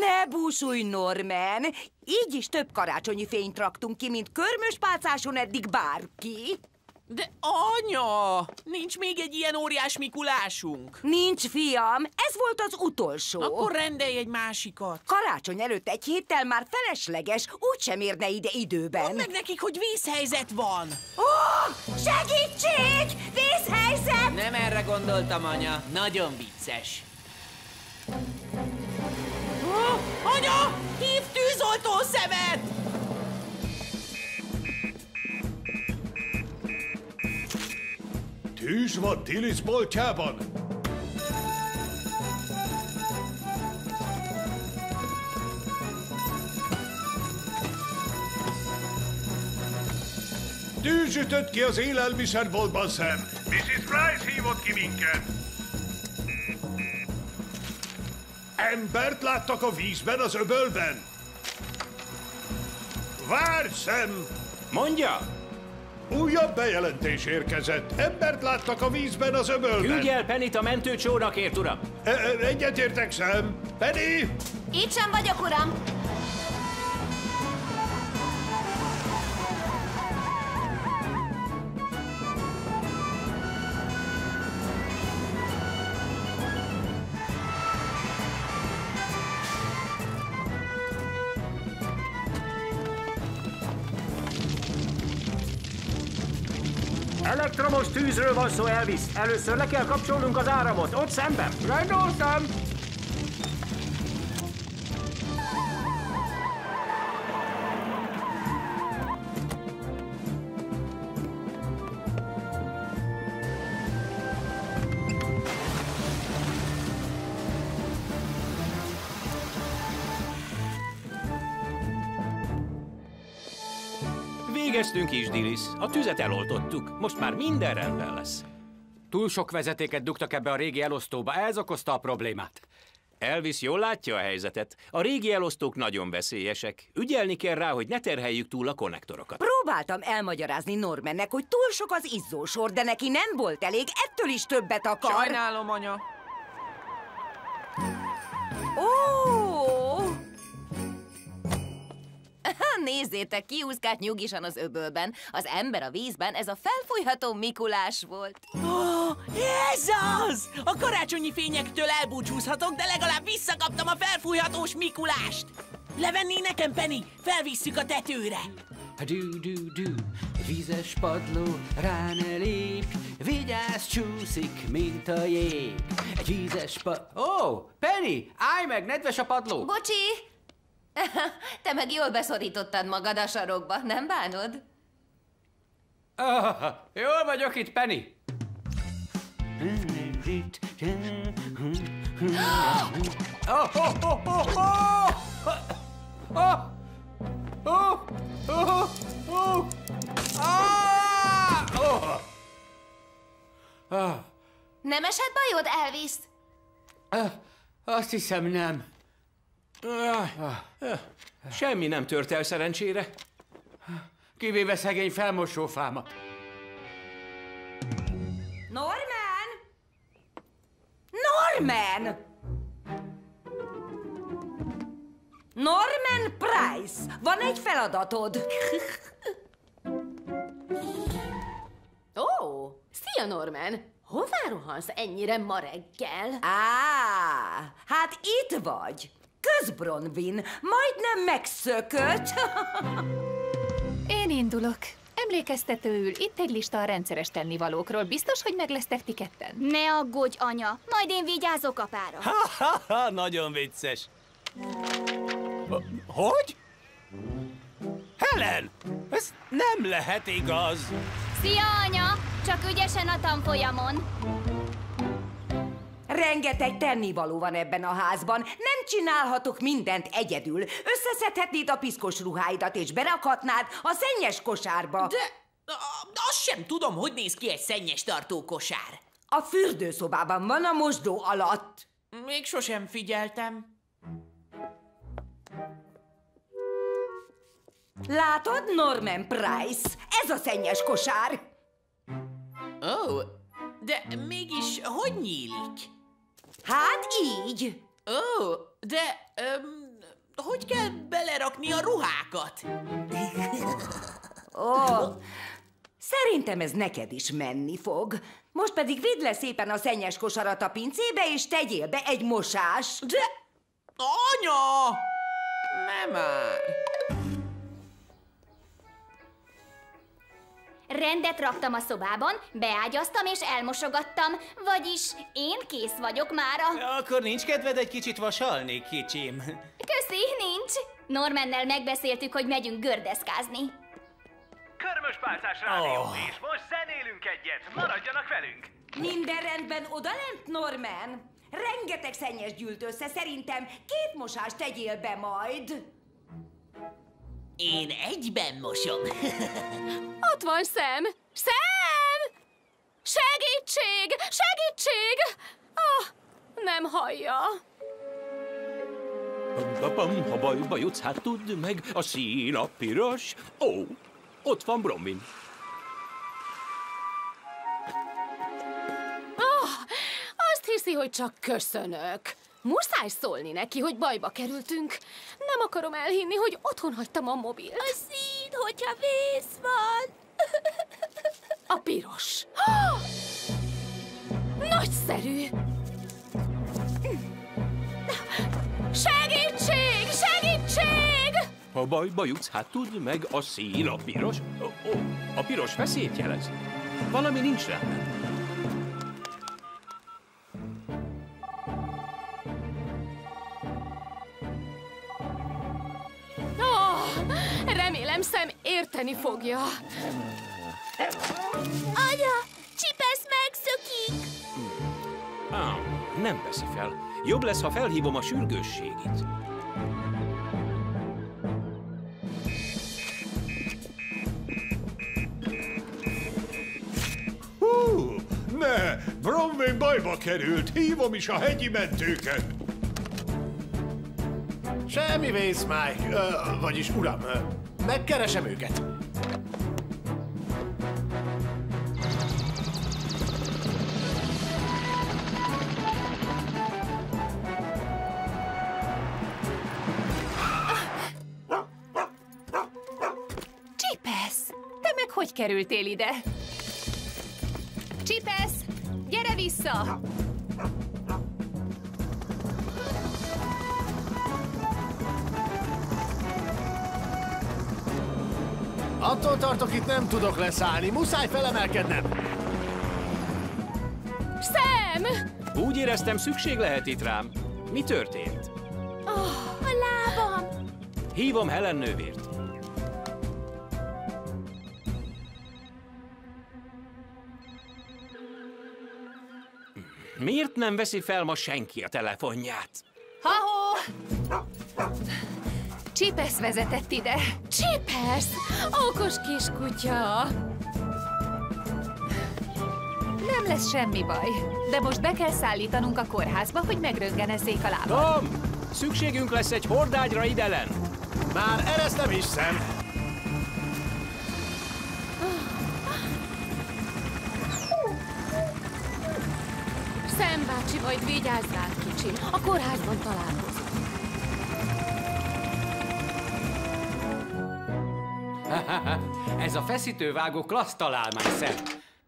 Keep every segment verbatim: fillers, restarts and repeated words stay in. Ne búsulj, Norman! Így is több karácsonyi fényt raktunk ki, mint körmöspálcáson eddig bárki. De anya! Nincs még egy ilyen óriás Mikulásunk. Nincs, fiam. Ez volt az utolsó. Akkor rendelj egy másikat. Karácsony előtt egy héttel már felesleges, úgysem érne ide időben. Mondd meg nekik, hogy vészhelyzet van. Ó, segítség! Vészhelyzet! Nem erre gondoltam, anya. Nagyon vicces. Oh, anya! Hív tűzoltószemet! Tűz van Tilisz boltjában! Tűz ütött ki az élelmiszerboltban, Sam! misziz Price hívott ki minket! Embert láttak a vízben, az öbölben! Várj, Sam! Mondja! Újabb bejelentés érkezett. Embert láttak a vízben, az öbölben. Küldj el Pennyt a mentőcsónakért, uram. Egyetértek, Sam. Penny! Itt sem vagyok, uram. Elektromos tűzről van szó, Elvis. Először le kell kapcsolnunk az áramot. Ott szemben. Rendoltam! Végeztünk is, Dilys. A tüzet eloltottuk. Most már minden rendben lesz. Túl sok vezetéket dugtak ebbe a régi elosztóba. Ez okozta a problémát. Elvis jól látja a helyzetet. A régi elosztók nagyon veszélyesek. Ügyelni kell rá, hogy ne terheljük túl a konnektorokat. Próbáltam elmagyarázni Normannek, hogy túl sok az izzósor, de neki nem volt elég. Ettől is többet akar. Sajnálom, anya. Ó! Nézzétek, kiúszkált nyugisan az öbölben. Az ember a vízben, ez a felfújható Mikulás volt. Oh, ez az! A karácsonyi fényektől elbúcsúzhatok, de legalább visszakaptam a felfújhatós Mikulást! Levenné nekem, Penny? Felvisszük a tetőre! Du-du-du, vízes padló, rá ne lépj, vigyázz, csúszik, mint a jég. Egy vízes pa... Ó, oh, Penny, állj meg, nedves a padló! Bocsi! Te meg jól beszorítottad magad a sarokba, nem bánod? Oh, jól vagyok itt, Penny! Oh, oh, oh, oh, oh! Oh, oh, oh, oh! Ah! Oh! Ah! Nem esett bajod, Elvis? Ah, azt hiszem, nem. Semmi nem tört el szerencsére, kivéve szegény felmosófámat. Norman! Norman! Norman Price, van egy feladatod. Ó, szia, Norman! Hová rohansz ennyire ma reggel? Á, hát itt vagy. Kösz, Bronwyn! Majdnem megszökött! Én indulok. Emlékeztetőül itt egy lista a rendszeres tennivalókról. Biztos, hogy meg lesztek ti ketten? Ne aggódj, anya! Majd én vigyázok apára. Ha-ha-ha! Nagyon vicces! Hogy? Helen! Ez nem lehet igaz! Szia, anya! Csak ügyesen a tanfolyamon! Rengeteg tennivaló van ebben a házban. Nem csinálhatok mindent egyedül. Összeszedhetnéd a piszkos ruháidat, és berakhatnád a szennyes kosárba. De, de azt sem tudom, hogy néz ki egy szennyes tartókosár. A fürdőszobában van, a mosdó alatt. Még sosem figyeltem. Látod, Norman Price? Ez a szennyes kosár. Ó, oh, de mégis hogy nyílik? Hát így! Ó, de öm, hogy kell belerakni a ruhákat? Ó, szerintem ez neked is menni fog. Most pedig vidd le szépen a szennyes kosarat a pincébe, és tegyél be egy mosás. De... Anya! Nem már. Rendet raktam a szobában, beágyaztam és elmosogattam, vagyis én kész vagyok mára. Akkor nincs kedved egy kicsit vasalni, kicsim? Köszi, nincs. Normannel megbeszéltük, hogy megyünk gördeszkázni. Körmöspálcás rádió, oh. És most zenélünk egyet, maradjanak velünk. Minden rendben odalent, Norman? Rengeteg szennyes gyűlt össze, szerintem két mosást tegyél be majd. Én egyben mosom. Ott van Sam! Sam! Segítség! Segítség! Oh, nem hallja. Ha bajba jutsz, hát tudd meg, a szín a piros. Ó, oh, ott van Bronwyn. Oh, azt hiszi, hogy csak köszönök. Muszáj szólni neki, hogy bajba kerültünk. Nem akarom elhinni, hogy otthon hagytam a mobilt. A szín, hogyha vész van. A piros. Oh! Nagyszerű. Segítség! Segítség! Ha bajba jutsz, hát tudd meg, a szín a piros. Oh, oh, a piros veszélyt jelez. Valami nincs rendben. Szem érteni fogja. Anya, Csipesz megszökik! Ah, nem veszi fel. Jobb lesz, ha felhívom a sürgősségét. Hú, ne! Bronwyn bajba került. Hívom is a hegyi mentőket. Semmi vész, Mike. Ö, vagyis uram. Megkeresem őket. Csipesz, te meg hogy kerültél ide? Csipesz, gyere vissza! Attól tartok, itt nem tudok leszállni. Muszáj felemelkednem. Sam! Úgy éreztem, szükség lehet itt rám. Mi történt? Oh, a lábam! Hívom Helen nővért. Miért nem veszi fel ma senki a telefonját? Ha-ho! Csipesz vezetett ide. Csipesz! Okos kiskutya! Nem lesz semmi baj, de most be kell szállítanunk a kórházba, hogy megröntgenezzék a lábát. Tom! Szükségünk lesz egy hordágyra idelen. Már eresztem is, Sam. Sam bácsi, majd vigyázz rá, kicsim. A kórházban találkozunk. Ez a feszítővágó klassz találmány, Sam.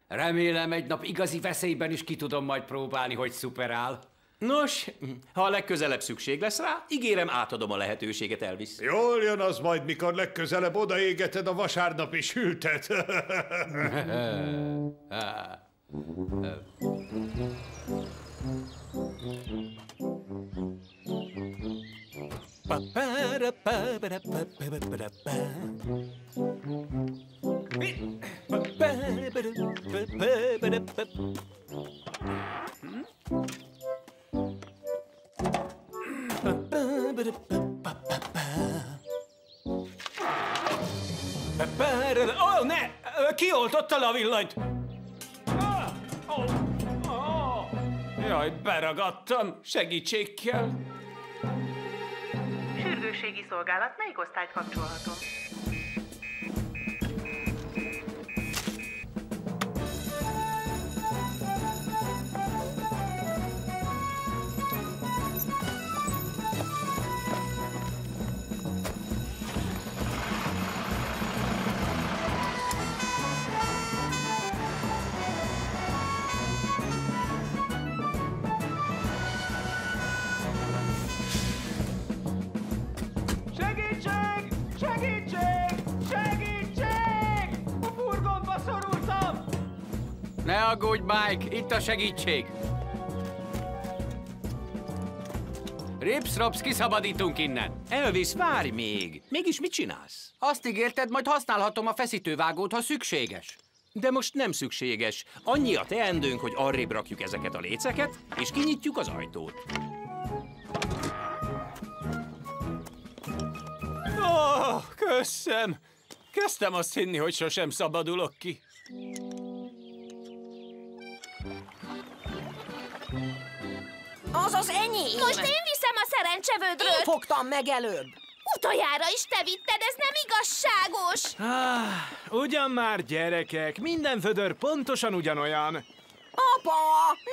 Remélem, egy nap igazi veszélyben is ki tudom majd próbálni, hogy szuperál. Nos, ha legközelebb szükség lesz rá, ígérem, átadom a lehetőséget, Elvis. Jól jön az majd, mikor legközelebb odaégeted a vasárnapi sültet. Oh, ne! Kioltotta le a villanyt! Jaj, beragadtam! Segítség kell! Sürgősségi szolgálat, melyik osztályt kapcsolhatom? Ne aggódj, Mike! Itt a segítség! Rips-rops, kiszabadítunk innen! Elvis, várj még! Mégis mit csinálsz? Azt ígérted, majd használhatom a feszítővágót, ha szükséges. De most nem szükséges. Annyi a teendőnk, hogy arrébb rakjuk ezeket a léceket, és kinyitjuk az ajtót. Oh, köszönöm! Kezdtem azt hinni, hogy sosem szabadulok ki. Az az enyém! Most én viszem a szerencsevődröt! Én fogtam meg előbb! Utoljára is te vitted, ez nem igazságos! Ah, ugyan már, gyerekek, minden vödör pontosan ugyanolyan. Apa,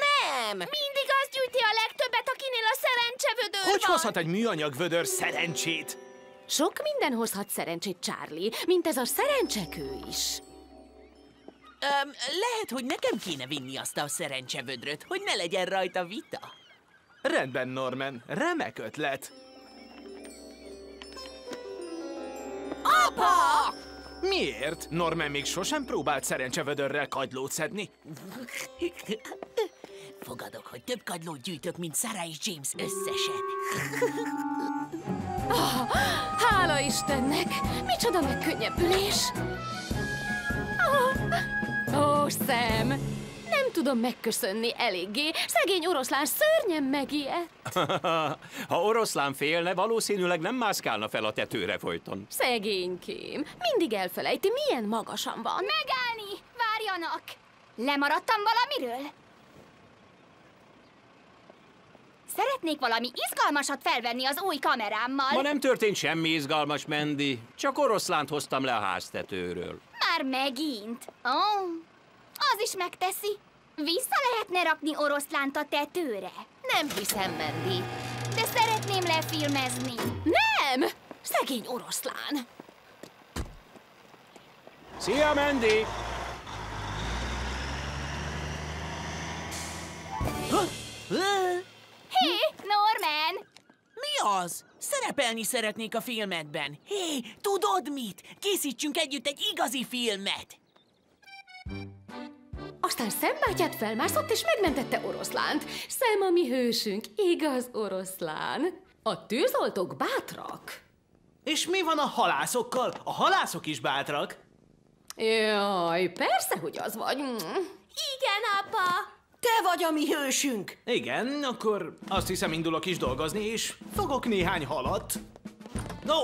nem! Mindig az gyűjti a legtöbbet, akinél a szerencsevödör van! Hogy hozhat egy műanyag vödör szerencsét? Sok minden hozhat szerencsét, Charlie, mint ez a szerencsekő is. Öm, lehet, hogy nekem kéne vinni azt a szerencsevödröt, hogy ne legyen rajta vita. Rendben, Norman. Remek ötlet. Apa! Miért? Norman még sosem próbált szerencsevödörrel kagylót szedni. Fogadok, hogy több kagylót gyűjtök, mint Sarah és James összesen. Oh, hála Istennek! Micsoda megkönnyebbülés! Ó, oh, Sam! Nem tudom megköszönni eléggé. Szegény oroszlán szörnyen megijedt. Ha oroszlán félne, valószínűleg nem mászkálna fel a tetőre folyton. Szegénykém. Mindig elfelejti, milyen magasan van. Megállni! Várjanak! Lemaradtam valamiről? Szeretnék valami izgalmasat felvenni az új kamerámmal. Ma nem történt semmi izgalmas, Mandy. Csak oroszlánt hoztam le a háztetőről. Már megint? Ó, oh, az is megteszi. Vissza lehetne rakni oroszlánt a tetőre? Nem hiszem, Mandy. De szeretném lefilmezni. Nem! Szegény oroszlán! Szia, Mandy! Hé, Norman! Mi az? Szerepelni szeretnék a filmedben. Hé, tudod mit? Készítsünk együtt egy igazi filmet! Aztán Sam bátyát felmászott és megmentette oroszlánt. Sam a mi hősünk, igaz oroszlán. A tűzoltók bátrak. És mi van a halászokkal? A halászok is bátrak. Jaj, persze, hogy az vagy. Igen, apa! Te vagy a mi hősünk! Igen, akkor azt hiszem, indulok is dolgozni, és fogok néhány halat. No!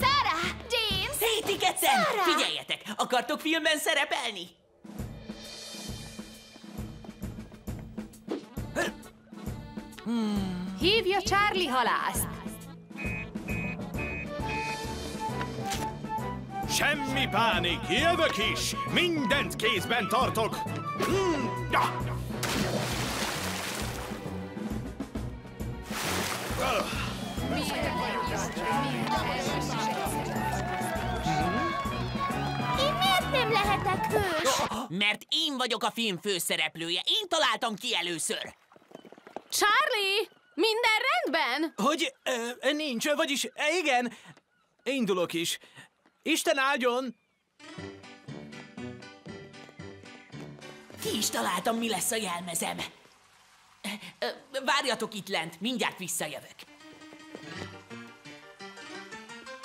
Sarah! James! Hé, ti ketten! Figyeljetek! Akartok filmben szerepelni? Hmm. Hívja Charlie halászt! Semmi pánik! Jövök is! Mindent kézben tartok! Hmm. Én miért nem lehetek hős? Mert én vagyok a film főszereplője. Én találtam ki először. Charlie, minden rendben? Hogy ö, nincs, vagyis igen. Indulok is. Isten áldjon! Ki is találtam, mi lesz a jelmezem. Várjatok itt lent, mindjárt visszajövök.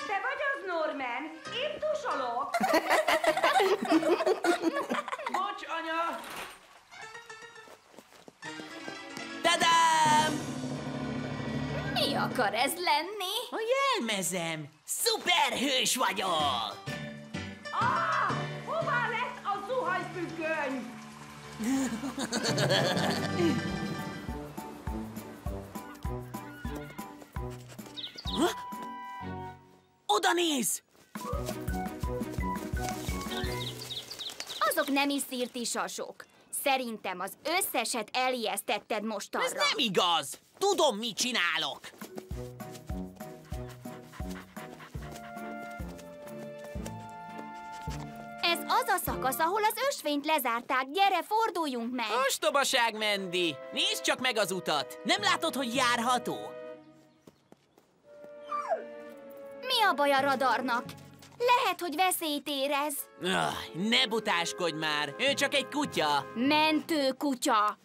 Te vagy az, Norman? Én tusolok. Bocs, anya! Tadám! Mi akar ez lenni? A jelmezem. Szuperhős vagyok! Ah! Hová lesz a zuhanyfüggöny? Oda néz! Azok nem is szirti sasok. Szerintem az összeset elijesztetted mostanra. Ez nem igaz! Tudom, mit csinálok! Ez az a szakasz, ahol az ösvényt lezárták. Gyere, forduljunk meg! Ostobaság, Mandy! Nézd csak meg az utat! Nem látod, hogy járható? Mi a baj a radarnak? Lehet, hogy veszélyt érez. Öh, ne butáskodj már, ő csak egy kutya. Mentő kutya.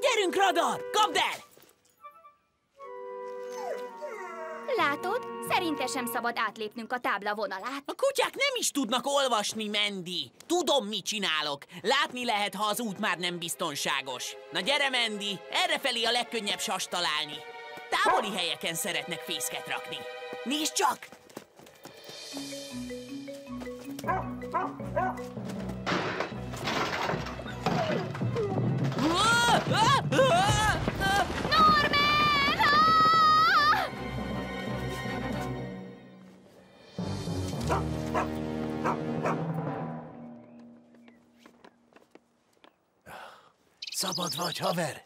Gyerünk, Radar, kapd el! Látod? Szerinte sem szabad átlépnünk a tábla vonalát. A kutyák nem is tudnak olvasni, Mandy. Tudom, mit csinálok. Látni lehet, ha az út már nem biztonságos. Na gyere, Mandy, errefelé a legkönnyebb sas találni. Távoli helyeken szeretnek fészket rakni. Nézd csak! Szabad vagy, haver?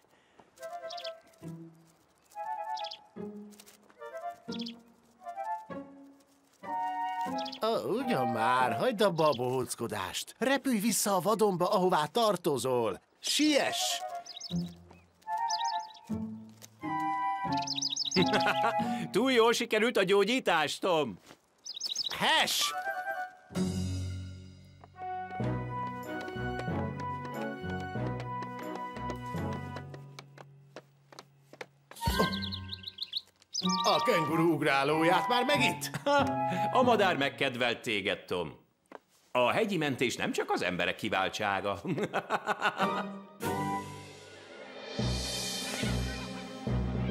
Oh, ugyan már, hagyd a babóckodást. Repülj vissza a vadonba, ahová tartozol. Siess! Túl jól sikerült a gyógyítás, Tom. Hess! A kenguru ugrálóját már megitt? A madár megkedvelt téged, Tom. A hegyi mentés nem csak az emberek kiváltsága.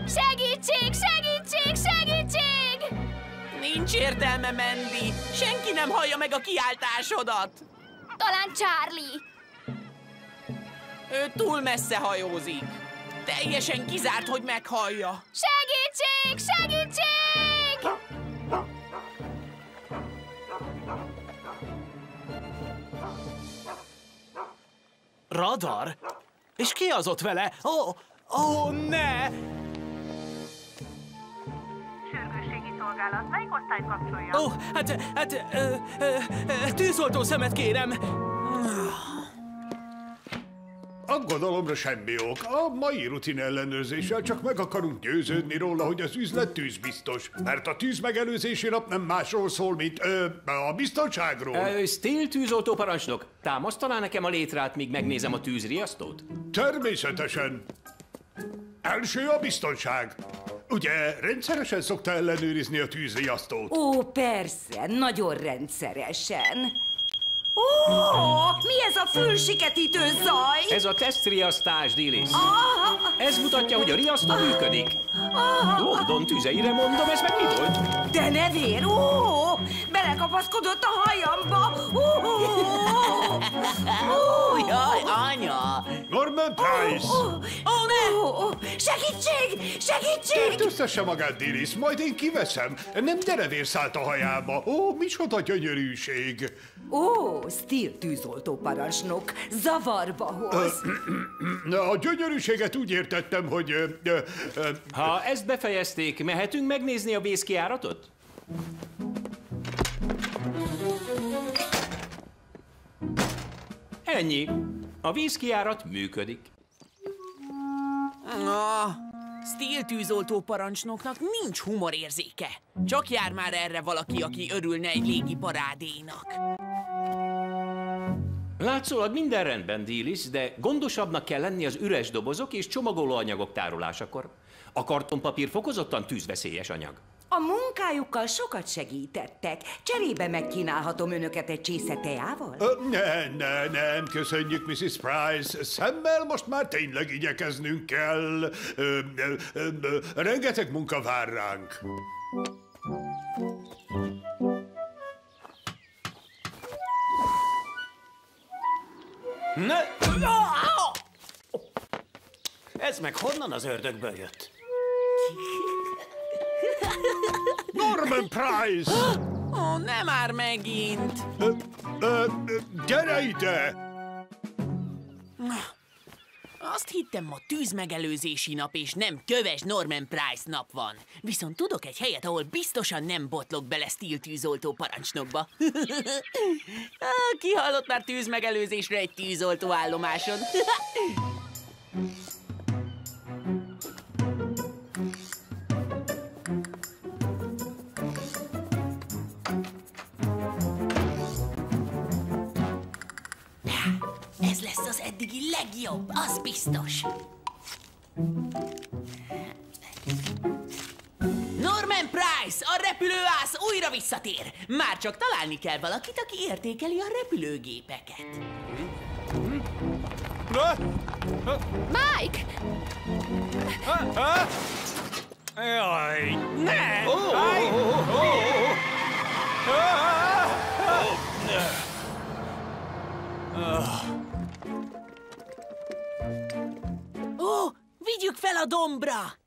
Segítség, segítség, segítség! Nincs értelme, Mandy. Senki nem hallja meg a kiáltásodat. Talán Charlie. Ő túl messze hajózik. Teljesen kizárt, hogy meghallja. Segítség! Segítség! Radar? És ki az ott vele? Ó, oh, oh, ne! Sürgősségi szolgálat, melyik osztályt kapcsolja? Ó, oh, hát, hát, ö, ö, ö, tűzoltó szemet kérem! Aggodalomra semmi ok. A mai rutin ellenőrzéssel csak meg akarunk győződni róla, hogy az üzlet tűzbiztos. Mert a tűz megelőzési nap nem másról szól, mint ö, a biztonságról. Ö, Steel tűzoltó parancsnok, támasztaná nekem a létrát, míg megnézem a tűzriasztót? Természetesen. Első a biztonság. Ugye rendszeresen szokta ellenőrizni a tűzriasztót? Ó, persze, nagyon rendszeresen. Ó, mi ez a fülsiketítő zaj? Ez a tesztriasztás, Dilys. Ez mutatja, hogy a riasztó működik. London tüzeire mondom, ez meg mi volt? De nevér, ó, belekapaszkodott a hajamba. Jaj, anya! Norman Price! Ó, ne! Segítség! Segítség! Törtözze se magát, Dilys, majd én kiveszem. Nem derevér szállt a hajába. Ó, micsoda gyönyörűség! Ó, Steel tűzoltó parancsnok, zavarba hoz. A gyönyörűséget úgy értettem, hogy... Ha ezt befejezték, mehetünk megnézni a vészkijáratot? Ennyi. A vízkijárat működik. Ah, Steel tűzoltó parancsnoknak nincs humorérzéke. Csak jár már erre valaki, aki örülne egy légi parádénak. Látszólag minden rendben, Dilys, de gondosabbnak kell lenni az üres dobozok és csomagolóanyagok tárolásakor. A kartonpapír fokozottan tűzveszélyes anyag. A munkájukkal sokat segítettek. Cserébe megkínálhatom önöket egy csésze teával? Ne, ne, nem, köszönjük, missziz Price. Szemmel most már tényleg igyekeznünk kell. Ö, ö, ö, ö, rengeteg munka vár ránk. Ne. Ez meg honnan az ördögből jött? Norman Price! Ó, oh, nem már megint! Ö, ö, ö, gyere ide! Azt hittem, ma tűzmegelőzési nap és nem köves Norman Price nap van. Viszont tudok egy helyet, ahol biztosan nem botlok bele Steel tűzoltó parancsnokba. Ki hallott már tűzmegelőzésre egy tűzoltó állomáson? eddigi legjobb, az biztos. Norman Price, a repülőász újra visszatér. Már csak találni kell valakit, aki értékeli a repülőgépeket. Mike! Jaj, ne! Ó, vigyük fel a dombra!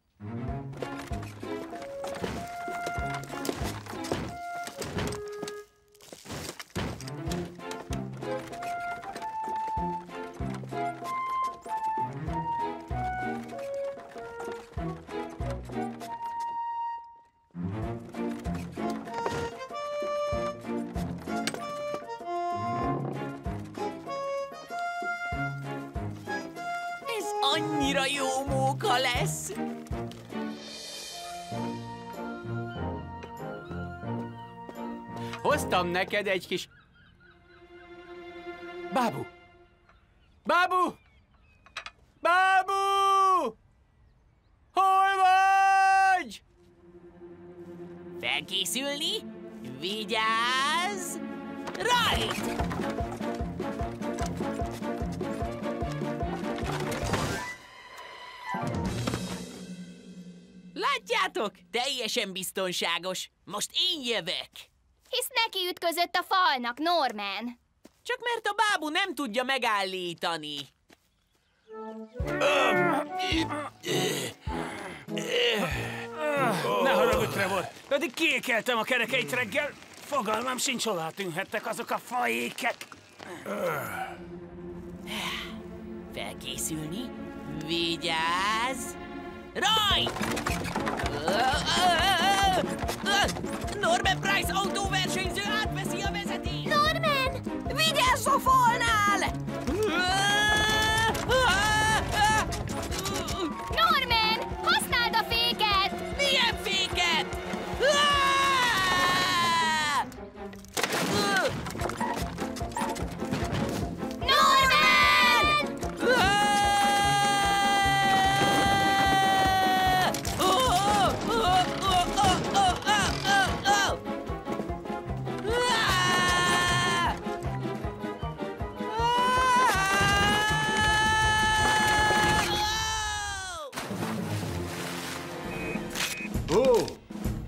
Annyira jó móka lesz! Hoztam neked egy kis... Bábú! Bábú! Bábú! Hol vagy? Felkészülni? Vigyázz! Rajt! Látjátok? Teljesen biztonságos. Most én jövök. Hisz neki ütközött a falnak, Norman. Csak mert a bábú nem tudja megállítani. Ne haragudj, Trevor. Pedig kiékeltem a kerekeit reggel. Fogalmam sincs, hol tűnhettek azok a fajékek. Felkészülni? Vigyázz! Rajt! Norman Price autóversenyző átveszi a vezetést! Norman! Vigyázz a falnál! Norman! Használd a féket! Milyen féket?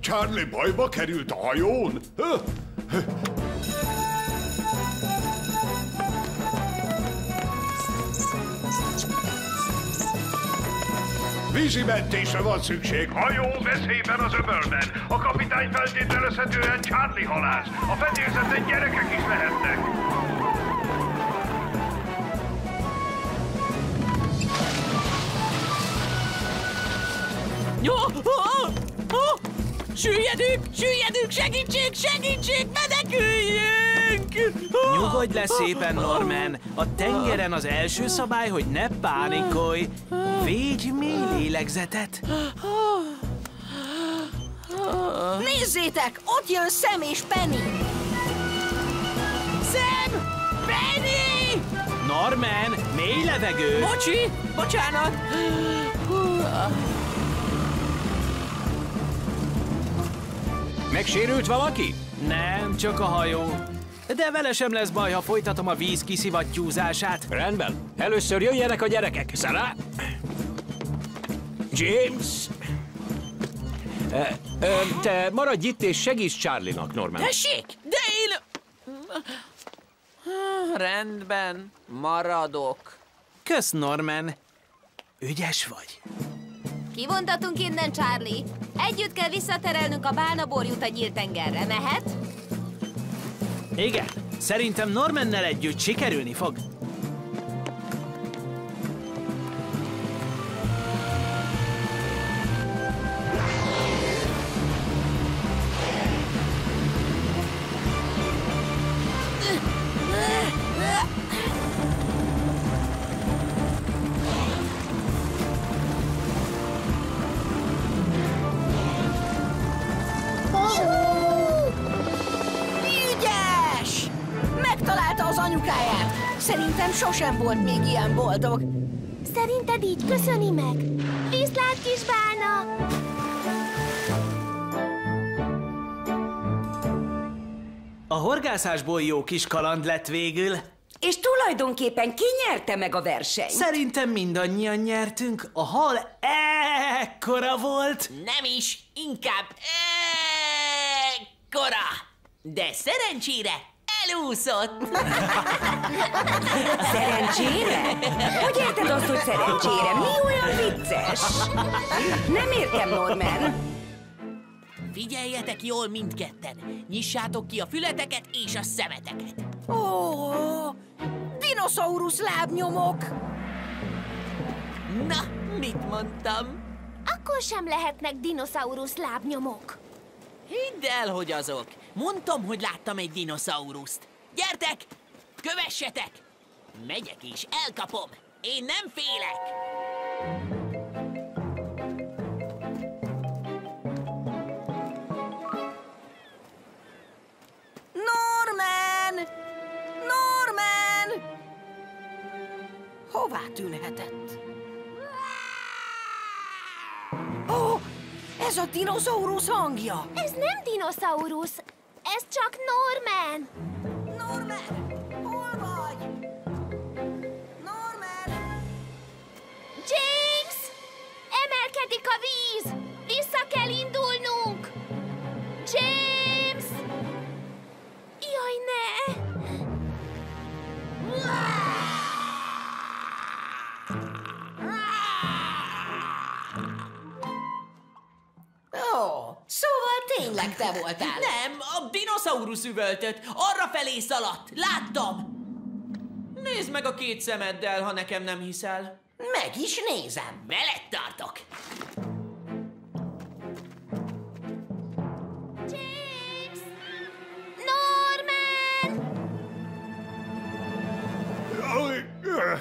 Charlie bajba került a hajón? Vízimentésre van szükség. Hajó veszélyben az öbölben. A kapitány feltételezhetően Charlie halász. A fedélzeten gyerekek is lehetnek. Jó! Süllyedünk! Süllyedünk! Segítség! Segítség! Meneküljünk! Nyugodj le szépen, Norman! A tengeren az első szabály, hogy ne pánikolj! Védj mély lélegzetet! Nézzétek! Ott jön Sam és Penny! Sam! Penny! Norman! Mély levegő! Bocsi! Bocsánat! Megsérült valaki? Nem, csak a hajó. De vele sem lesz baj, ha folytatom a víz kiszivattyúzását. Rendben. Először jöjjenek a gyerekek. Sarah? James? Te maradj itt és segíts Charlie-nak, Norman. Tessék, de én... Rendben, maradok. Kösz, Norman. Ügyes vagy. Kivontatunk innen, Charlie. Együtt kell visszaterelnünk a bánaborjút a nyílt tengerre, mehet? Igen, szerintem Normannel együtt sikerülni fog. Szerintem sosem volt még ilyen boldog. Szerinted így köszöni meg? Viszlát, kis bána! A horgászásból jó kis kaland lett végül. És tulajdonképpen ki nyerte meg a versenyt? Szerintem mindannyian nyertünk. A hal ekkora volt. Nem is, inkább ekkora. De szerencsére elúszott. Szerencsére? Hogy érted azt, hogy szerencsére? Mi olyan vicces? Nem értem, Norman. Figyeljetek jól mindketten. Nyissátok ki a fületeket és a szemeteket. Ó, oh, dinoszaurusz lábnyomok! Na, mit mondtam? Akkor sem lehetnek dinoszaurusz lábnyomok. Hidd el, hogy azok. Mondtam, hogy láttam egy dinoszauruszt. Gyertek, kövessetek! Megyek és elkapom. Én nem félek! Hová tűnhetett? Ó, oh, ez a dinoszaurusz hangja! Ez nem dinoszaurusz, ez csak Norman! Norman, hol vagy? Norman! James! Emelkedik a víz! Vissza kell indulnunk! James! Jaj, ne! Szóval tényleg te voltál? Nem, a dinoszaurusz üvöltött. Arra felé szaladt. Láttam. Nézd meg a két szemeddel, ha nekem nem hiszel. Meg is nézem. Veled tartok. James! Norman!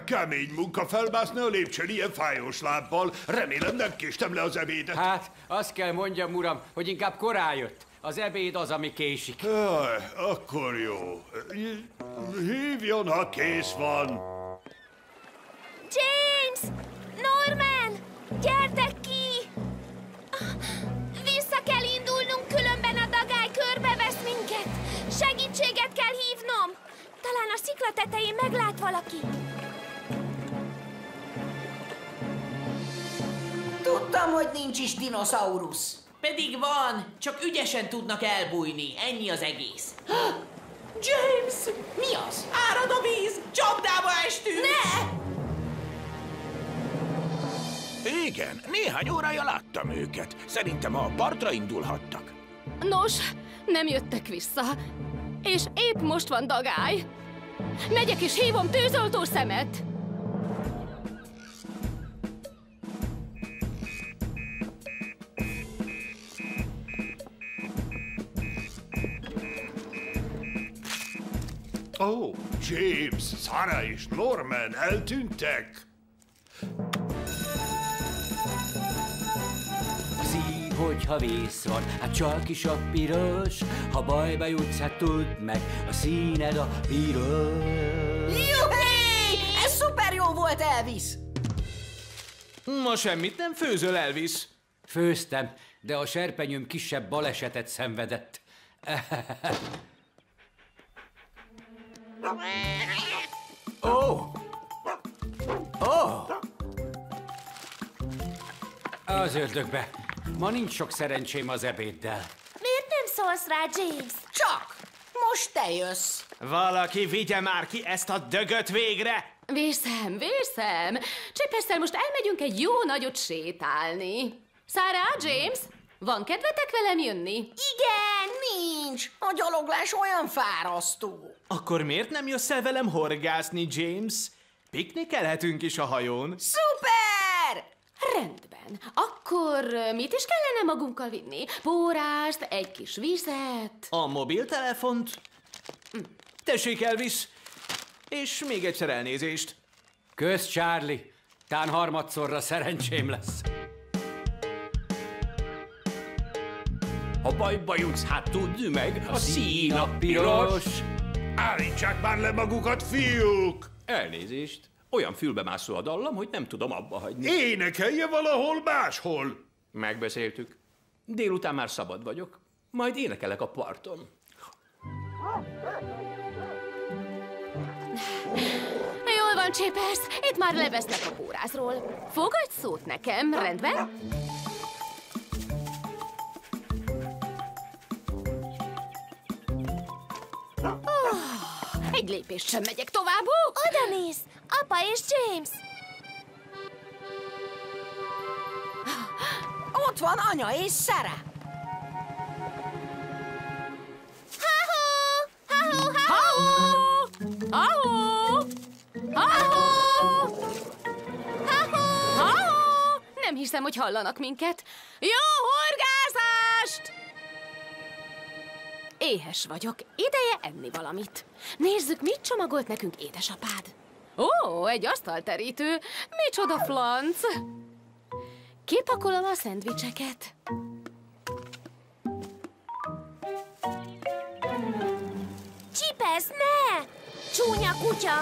Kemény munka felmászni a lépcsőn ilyen fájós lábbal. Remélem nem késtem le az ebédet. Hát, azt kell mondjam, uram, hogy inkább korán jött. Az ebéd az, ami késik. Jaj, akkor jó. Hívjon, ha kész van. James! Norman! Gyertek ki! Vissza kell indulnunk, különben a dagály körbevesz minket. Segítséget kell hívnom. Talán a szikla tetején meglát valaki. Tudtam, hogy nincs is dinoszaurusz. Pedig van, csak ügyesen tudnak elbújni, ennyi az egész. James! Mi az? Árad a víz, csapdába estünk! Ne! Igen, néhány órája láttam őket. Szerintem a partra indulhattak. Nos, nem jöttek vissza. És épp most van dagály. Megyek és hívom tűzoltó szemet. Ó, oh, James, Sarah és Norman eltűntek. Szív, hogyha vész van, hát csak is a piros. Ha bajba jutsz, hát tudd meg, a színed a piros. Juhé! Ez szuper jó volt, Elvis! Ma semmit nem főzöl, Elvis? Főztem, de a serpenyőm kisebb balesetet szenvedett. Ó! Oh. Oh. Az ördögbe! Ma nincs sok szerencsém az ebéddel. Miért nem szólsz rá, James? Csak! Most te jössz! Valaki vigye már ki ezt a dögöt végre! Vészem, vészem! Csipesszel most elmegyünk egy jó nagyot sétálni. Sarah, James, van kedvetek velem jönni? Igen, nincs! A gyaloglás olyan fárasztó. Akkor miért nem jössz el velem horgászni, James? Piknikelhetünk is a hajón. Szuper! Rendben. Akkor mit is kellene magunkkal vinni? Bórást, egy kis vizet... A mobiltelefont. Mm. Tessék, Elvis! És még egyszer elnézést. Kösz, Charlie. Tán harmadszorra szerencsém lesz. Ha bajba jutsz, hát tudd meg, a szín a piros. Állítsák már le magukat, fiúk! Elnézést. Olyan fülbemászó a dallam, hogy nem tudom abba hagyni. Énekelje valahol máshol! Megbeszéltük. Délután már szabad vagyok. Majd énekelek a parton. Jól van, Csipesz! Itt már levesznek a pórászról. Fogadj szót nekem, rendben? Oh, egy lépést sem megyek tovább. Oda mész! Apa és James! Ott van anya és Sarah! Ha-hó! Ha-hó! Ha-hó! Ha-hó! Ha-hó! Ha-hó! Nem hiszem, hogy hallanak minket. Jó horgászást! Éhes vagyok. Ideje enni valamit. Nézzük, mit csomagolt nekünk édesapád. Ó, egy asztalterítő. Micsoda flanc! Kipakolom a szendvicseket. Csipesz, ne! Csúnya kutya!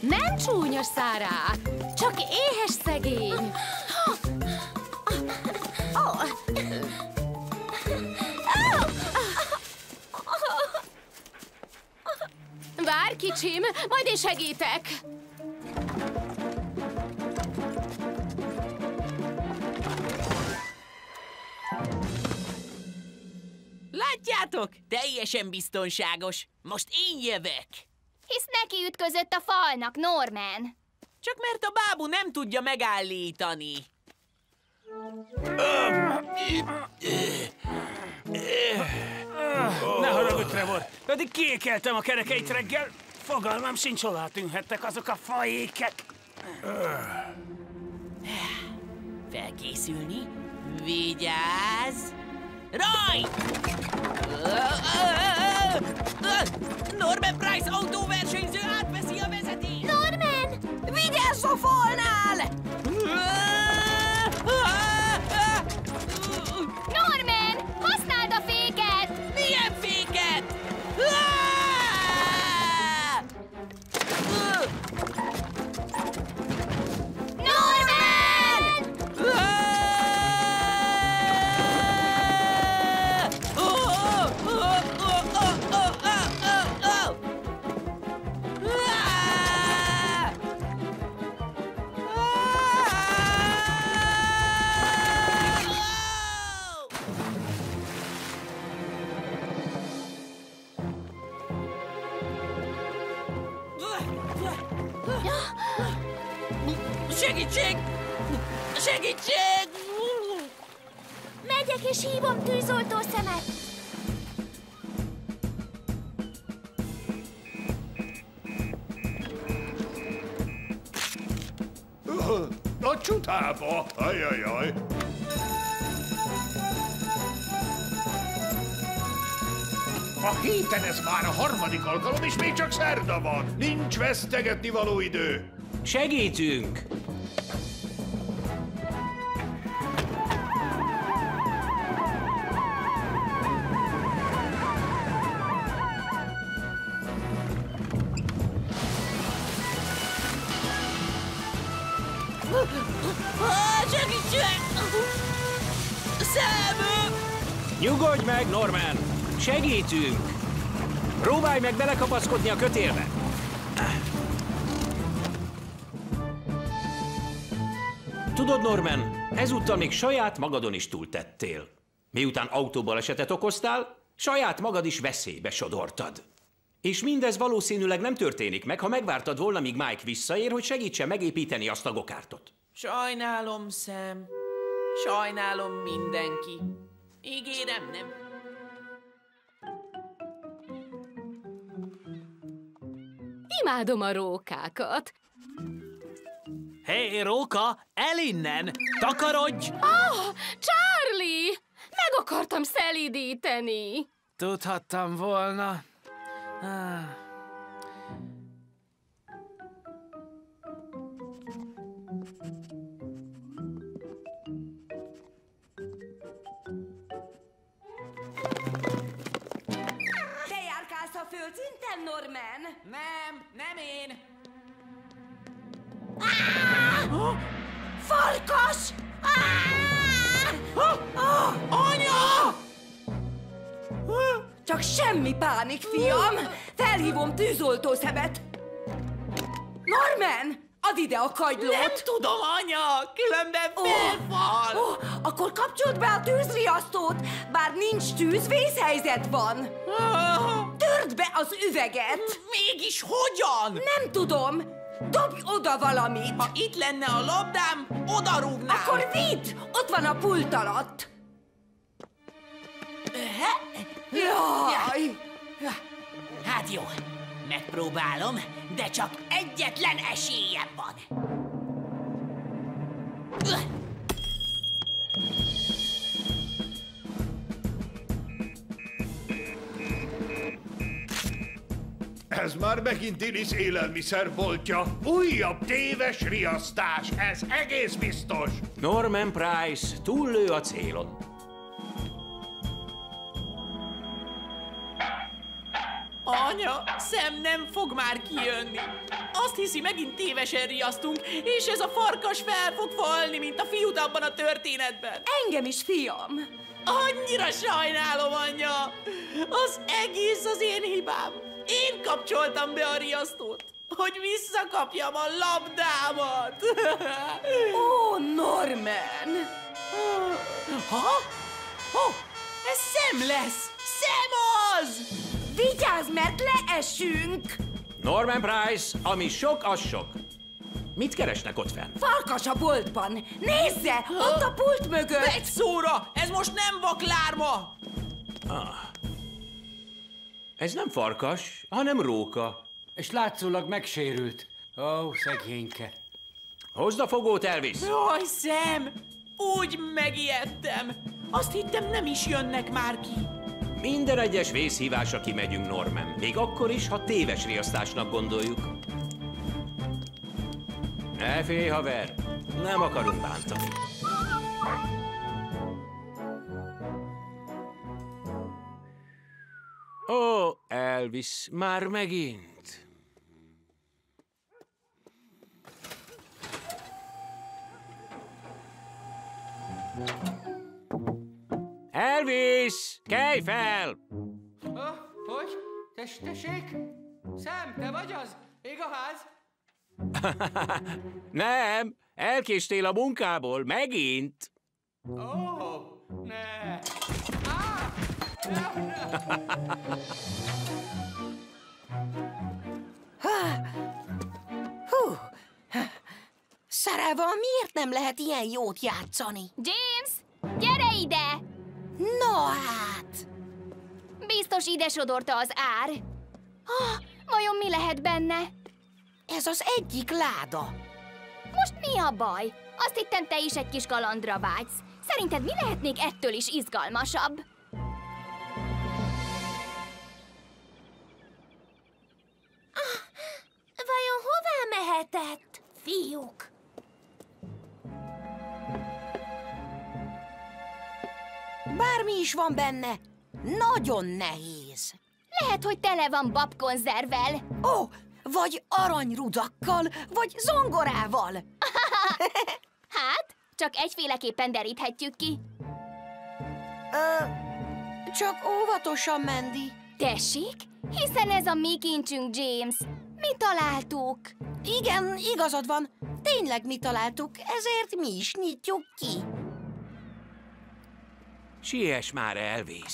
Nem csúnya, Sarah! Csak éhes szegény! Oh. Várj, kicsim, majd én segítek! Látjátok? Teljesen biztonságos. Most én jövök. Hisz neki ütközött a falnak, Norman. Csak mert a bábú nem tudja megállítani. Ne haragudj, Trevor! Pedig kiékeltem a kerekeit reggel. Fogalmam sincs, hol tűnhettek azok a fajékek. Felkészülni? Vigyázz! Raj! Norman Price autóversenyző átveszi a vezetést! Norman! Vigyázz a falnál! Norman! Használd a féket! Milyen féket? Norman! Segítség! Segítség! Megyek és hívom tűzoltó szemet! A csutába! Ajajaj! A héten ez már a harmadik alkalom, és még csak szerda van! Nincs vesztegetni való idő! Segítünk! Nyugodj meg, Norman! Segítünk! Próbálj meg belekapaszkodni a kötélbe! Tudod, Norman, ezúttal még saját magadon is túltettél. Miután autóbalesetet okoztál, saját magad is veszélybe sodortad. És mindez valószínűleg nem történik meg, ha megvártad volna, míg Mike visszaér, hogy segítsen megépíteni azt a gokártot. Sajnálom, Sam. Sajnálom, mindenki. Ígérem, nem. Imádom a rókákat. Hé, róka, el innen! Takarodj! Oh, Charlie! Meg akartam szelídíteni. Tudhattam volna. Ah. Te járkálsz a földszinten, Norman? Nem, nem én. Ah! Farkas! Ah! Ah! Ah! Anya! Ah! Csak semmi pánik, fiam! Felhívom tűzoltószemet! Norman! Add ide a kagylót! Nem tudom, anya! Különben félfal! Oh, oh, akkor kapcsold be a tűzriasztót! Bár nincs tűz, vészhelyzet van! Törd be az üveget! Mégis hogyan? Nem tudom! Dobj oda valamit! Ha itt lenne a labdám, odarúgnám! Akkor vidd! Ott van a pult alatt! Jaj! Hát jó, megpróbálom, de csak egyetlen esélyem van! Ez már megint Tilisz élelmiszerboltja. Újabb téves riasztás, ez egész biztos. Norman Price túllő a célon. Anya, Sam nem fog már kijönni. Azt hiszi, megint tévesen riasztunk, és ez a farkas fel fog falni, mint a fiút abban a történetben. Engem is, fiam. Annyira sajnálom, anya. Az egész az én hibám. Én kapcsoltam be a riasztót, hogy visszakapjam a labdámat! Ó, Norman! Ha? Oh, ez Sam lesz! Sam az! Vigyázz, mert leesünk! Norman Price, ami sok, az sok. Mit keresnek ott fenn? Farkas a boltban! Nézze! Ott a pult mögött! Egy szóra! Ez most nem vaklárma! Ah. Ez nem farkas, hanem róka. És látszólag megsérült. Ó, oh, szegényke. Hozd a fogót, Elvis! Jaj, Sam! Úgy megijedtem! Azt hittem, nem is jönnek már ki. Minden egyes vészhívásra kimegyünk, Norman. Még akkor is, ha téves riasztásnak gondoljuk. Ne félj, haver! Nem akarunk bántani. Ó, oh, Elvis, már megint. Elvis, kelj fel! Oh, hogy? Tess, tessék? Sam, te vagy az? Ég a ház? Nem, elkéstél a munkából, megint. Ó, oh, ne! Hú! Sarával miért nem lehet ilyen jót játszani? James, gyere ide! No hát! Biztos ide sodorta az ár. Ah, vajon mi lehet benne? Ez az egyik láda. Most mi a baj? Azt hittem, te is egy kis kalandra vágysz. Szerinted mi lehet még ettől is izgalmasabb? Vajon hová mehetett, fiúk? Bármi is van benne, nagyon nehéz. Lehet, hogy tele van babkonzervvel. Ó, vagy aranyrudakkal, vagy zongorával. Hát, csak egyféleképpen deríthetjük ki. Ö, csak óvatosan, Mandy. Tessék, hiszen ez a mi kincsünk, James. Mi találtuk? Igen, igazad van. Tényleg mi találtuk, ezért mi is nyitjuk ki. Siess már, Elvis.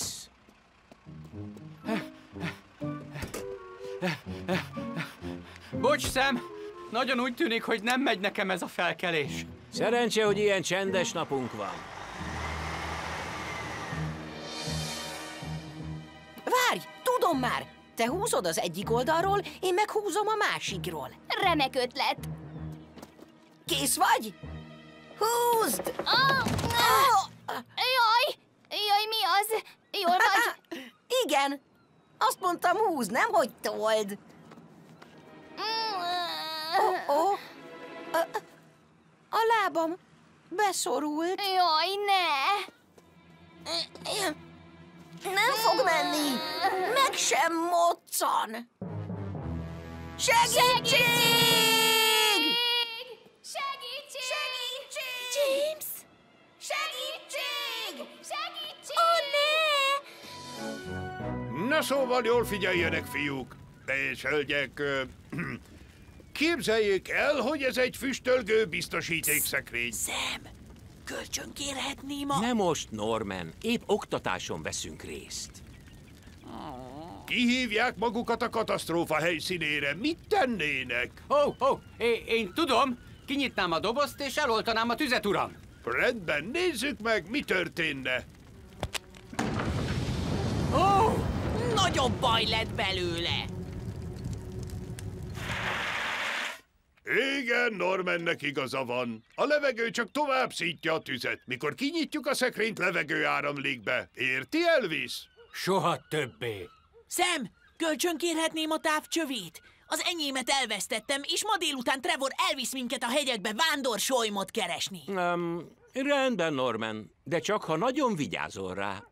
Bocs, Sam. Nagyon úgy tűnik, hogy nem megy nekem ez a felkelés. Szerencse, hogy ilyen csendes napunk van. Várj, tudom már. Te húzod az egyik oldalról, én meg húzom a másikról. Remek ötlet. Kész vagy? Húzd! Oh, oh. Jaj! Jaj, mi az? Jól vagy? Igen. Azt mondtam, húzd, nem hogy told. Oh, oh. A, a lábam beszorult. Jaj, ne! Nem fog menni! Meg sem moccan! Segítség! Segítség! Na szóval jól figyeljenek, fiúk és hölgyek. Képzeljék el, hogy ez egy füstölgő biztosítékszekrény. Sam, kölcsön kérhetném a... Nem most, Norman. Épp oktatáson veszünk részt. Kihívják magukat a katasztrófa helyszínére. Mit tennének? Ó, oh, ó, oh, én, én tudom. Kinyitnám a dobozt és eloltanám a tüzet, uram. Rendben, nézzük meg, mi történne. Ó, oh, nagyobb baj lett belőle. Igen, Normannek igaza van. A levegő csak tovább szítja a tüzet. Mikor kinyitjuk a szekrényt, levegő áramlik be. Érti, Elvis? Soha többé. Sam, kölcsön kérhetném a távcsövét? Az enyémet elvesztettem, és ma délután Trevor elvisz minket a hegyekbe vándor solymot keresni. Um, rendben, Norman, de csak ha nagyon vigyázol rá.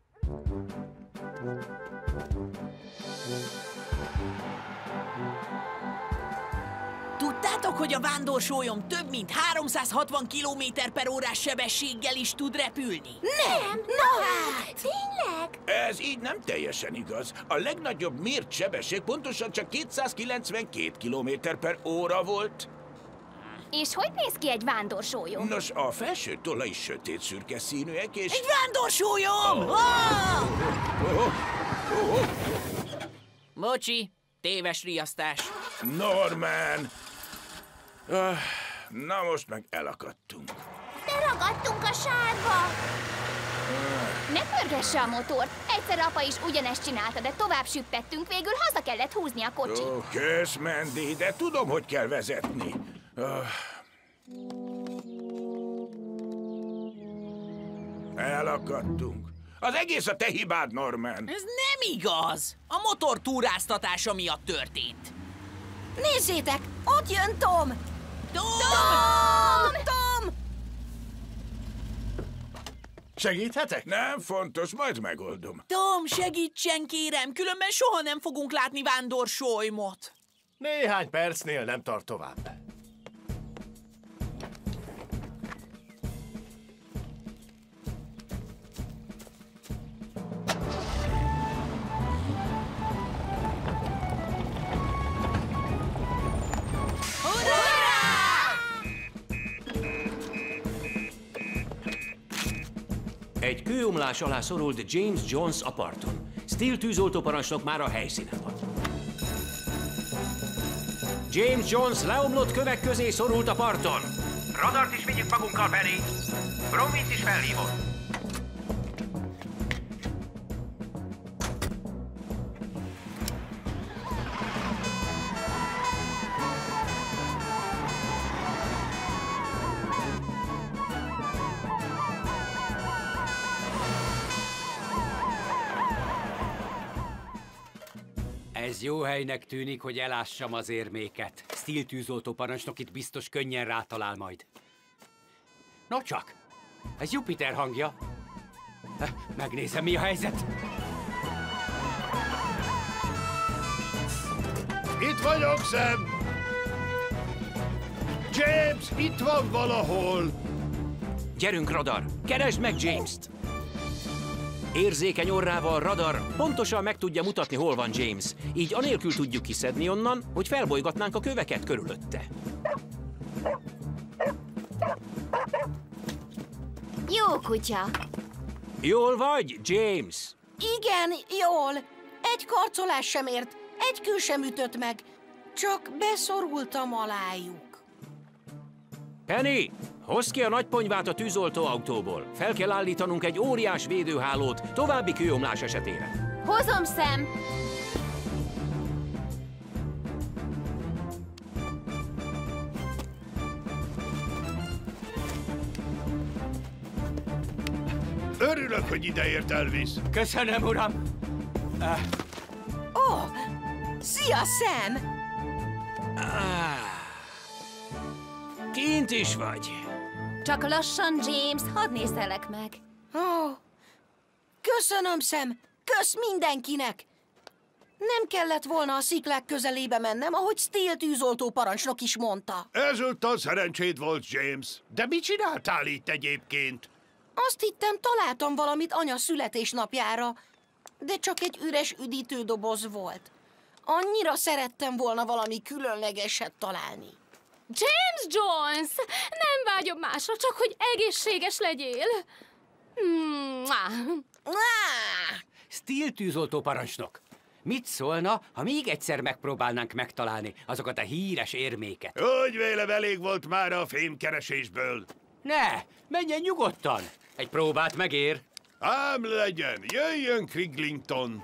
Tudtátok, hogy a vándor solyom több mint háromszázhatvan kilométer per órás sebességgel is tud repülni? Nem! Na hát! Tényleg? Ez így nem teljesen igaz. A legnagyobb mért sebesség pontosan csak kétszázkilencvenkét kilométer per óra volt. És hogy néz ki egy vándor sólyom? Nos, a felső tollai sötét szürke színűek és... Egy vándor sólyom! Oh. Oh. Oh. Oh. Oh. Mocsi, téves riasztás. Norman! Ah, na most meg elakadtunk. Beragadtunk a sárba! Ah. Ne pörgesse a motort! Egyszer apa is ugyanezt csinálta, de tovább süppettünk, végül haza kellett húzni a kocsit. Oh, kösz, Mandy, de tudom, hogy kell vezetni. Ah. Elakadtunk. Az egész a te hibád, Norman. Ez nem igaz. A motor túráztatása miatt történt. Nézzétek, ott jön Tom! Tom! Tom! Tom! Segíthetek? Nem fontos, majd megoldom. Tom, segítsen kérem, különben soha nem fogunk látni vándor solymot. Néhány percnél nem tart tovább. Egy kőomlás alá szorult James Jones a parton. Steel tűzoltóparancsnok már a helyszínen van. James Jones leomlott kövek közé szorult a parton. Radart is vigyük magunkkal, Penny. Bronwynt is felhívott. Ez jó helynek tűnik, hogy elássam az érméket. Steel tűzoltóparancsnok itt biztos könnyen rátalál majd. Na csak! Ez Jupiter hangja. Megnézem, mi a helyzet. Itt vagyok, Sam! James, itt van valahol! Gyerünk, Radar! Keresd meg James-t! Érzékeny orrával Radar pontosan meg tudja mutatni, hol van James. Így anélkül tudjuk kiszedni onnan, hogy felbolygatnánk a köveket körülötte. Jó kutya! Jól vagy, James? Igen, jól. Egy karcolás sem ért, egy kő sem ütött meg. Csak beszorultam alájuk. Penny! Hozd ki a nagyponyvát a tűzoltóautóból. Fel kell állítanunk egy óriás védőhálót további kőomlás esetére. Hozom, Sam! Örülök, hogy ideért, Elvis. Köszönöm, uram! Ah. Ó! Szia, Sam! Ah. Kint is vagy. Csak lassan, James, hadd nézzelek meg. Oh, köszönöm, Sam. Kösz mindenkinek. Nem kellett volna a sziklák közelébe mennem, ahogy Steel tűzoltóparancsnok is mondta. Ezúttal szerencséd volt, James. De mit csináltál itt egyébként? Azt hittem, találtam valamit anya születésnapjára. de csak egy üres üdítődoboz volt. Annyira szerettem volna valami különlegeset találni. James Jones! Nem vágyom másra, csak hogy egészséges legyél. Steel tűzoltó parancsnok. Mit szólna, ha még egyszer megpróbálnánk megtalálni azokat a híres érméket? Úgy vélem, elég volt már a fémkeresésből. Ne, menjen nyugodtan. Egy próbát megér. Ám legyen, jöjjön Cridlington.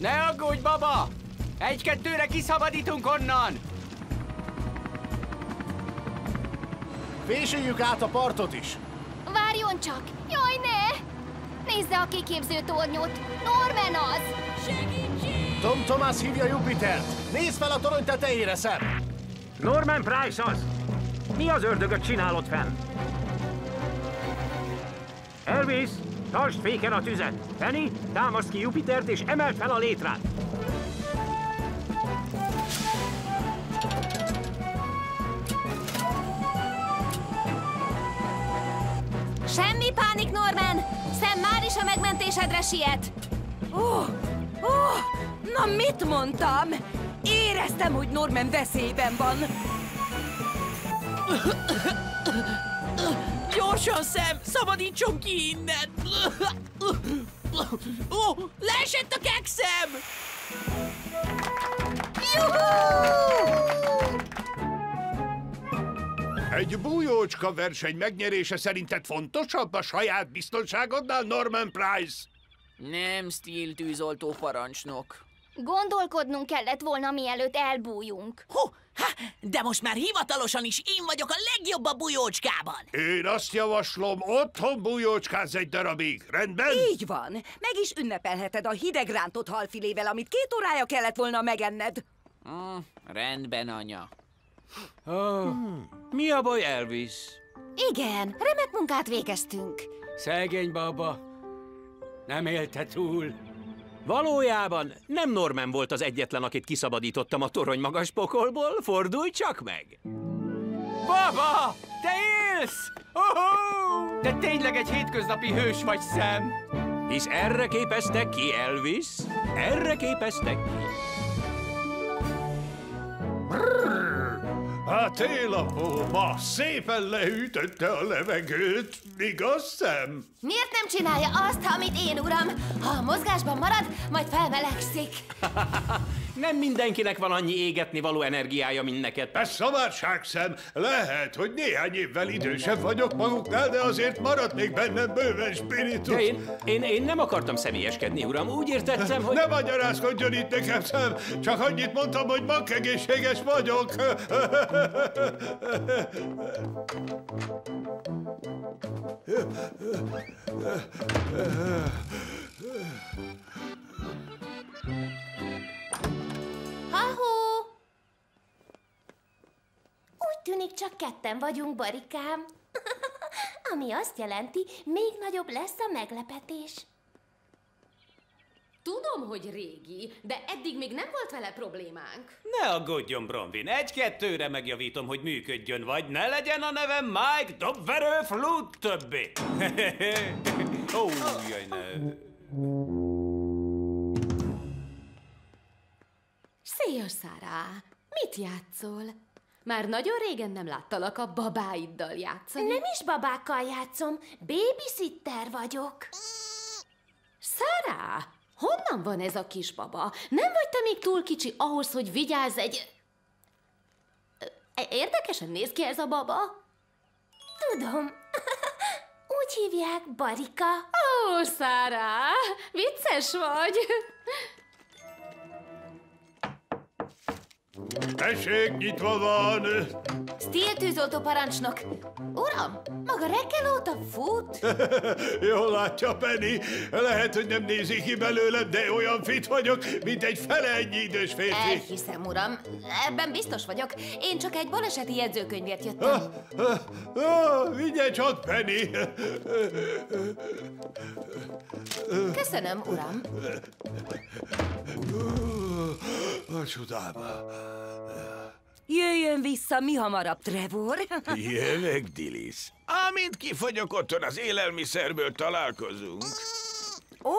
Ne aggódj, baba! Egy-kettőre kiszabadítunk onnan! Vésüljük át a partot is! Várjon csak! Jaj, ne! Nézze a kiképző tornyot! Norman az! Segítség! Tom Thomas hívja Jupitert! Nézd fel a torony tetejére, Sam! Norman Price az! Mi az ördögöt csinálod fenn? Elvis! Tartsd féken a tüzet! Penny, támaszd ki Jupitert és emeld fel a létrát! Semmi pánik, Norman! Sam már is a megmentésedre siet! Ó, oh, ó, oh, na mit mondtam? Éreztem, hogy Norman veszélyben van! Gyorsan, Sam! Szabadítson ki innen! Ó, oh, leesett a kekszem! Juhuu! Egy bújócska verseny megnyerése szerinted fontosabb a saját biztonságodnál, Norman Price? Nem, Steel tűzoltó parancsnok. Gondolkodnunk kellett volna, mielőtt elbújunk. Hú, ha, de most már hivatalosan is én vagyok a legjobb a bujócskában. Én azt javaslom, otthon bujócskázz egy darabig, rendben? Így van. Meg is ünnepelheted a hidegrántott halfilével, amit két órája kellett volna megenned. Mm, rendben, anya. Oh, hmm. Mi a baj, Elvis? Igen, remek munkát végeztünk. Szegény baba, nem élte túl. Valójában nem Norman volt az egyetlen, akit kiszabadítottam a torony magas pokolból. Fordulj csak meg! Baba! Te élsz! Oh-oh! Te tényleg egy hétköznapi hős vagy, Sam! Hisz erre képeztek ki, Elvis? Erre képeztek ki! Brrr, a télapóma szépen leütötte a levegőt, igaz, Sam? Miért nem csinálja azt, amit én, uram? Ha a mozgásban marad, majd felmelegszik. Nem mindenkinek van annyi égetni való energiája, mint neked. Ez szabadság, Sam. Lehet, hogy néhány évvel idősebb vagyok maguknál, de azért maradt még bennem bőven spiritus. De én, én, én nem akartam személyeskedni, uram. Úgy értettem, hogy... Ne magyarázkodjon itt nekem, Sam. Csak annyit mondtam, hogy makkegészséges vagyok. Ha-hó! Úgy tűnik, csak ketten vagyunk, barikám. Ami azt jelenti, még nagyobb lesz a meglepetés. Tudom, hogy régi, de eddig még nem volt vele problémánk. Ne aggódjon, Bronwyn, egy-kettőre megjavítom, hogy működjön, vagy ne legyen a nevem Mike dobverő flut többé. Ó, oh, jaj, ne. Szia, Sarah! Mit játszol? Már nagyon régen nem láttalak a babáiddal játszani. Nem is babákkal játszom, babysitter vagyok. Sarah! Honnan van ez a kisbaba? Nem vagy te még túl kicsi ahhoz, hogy vigyázz egy... Érdekesen néz ki ez a baba? Tudom. Úgy hívják, Barika. Ó, Sarah, vicces vagy. Tessék, nyitva van! Steel tűzoltó parancsnok! Uram, maga reggel óta fut! Jól látja, Penny! Lehet, hogy nem nézi ki belőlem, de olyan fit vagyok, mint egy fele ennyi idős férfi! Elhiszem, uram. Ebben biztos vagyok. Én csak egy baleseti jegyzőkönyvért jöttem. Ah, ah, ah, vigyázz csak, Penny! Köszönöm, uram. A csodába. Jöjjön vissza mi hamarabb, Trevor. Jövök, Dilys. Amint kifogyok otthon az élelmiszerből, találkozunk. Ó,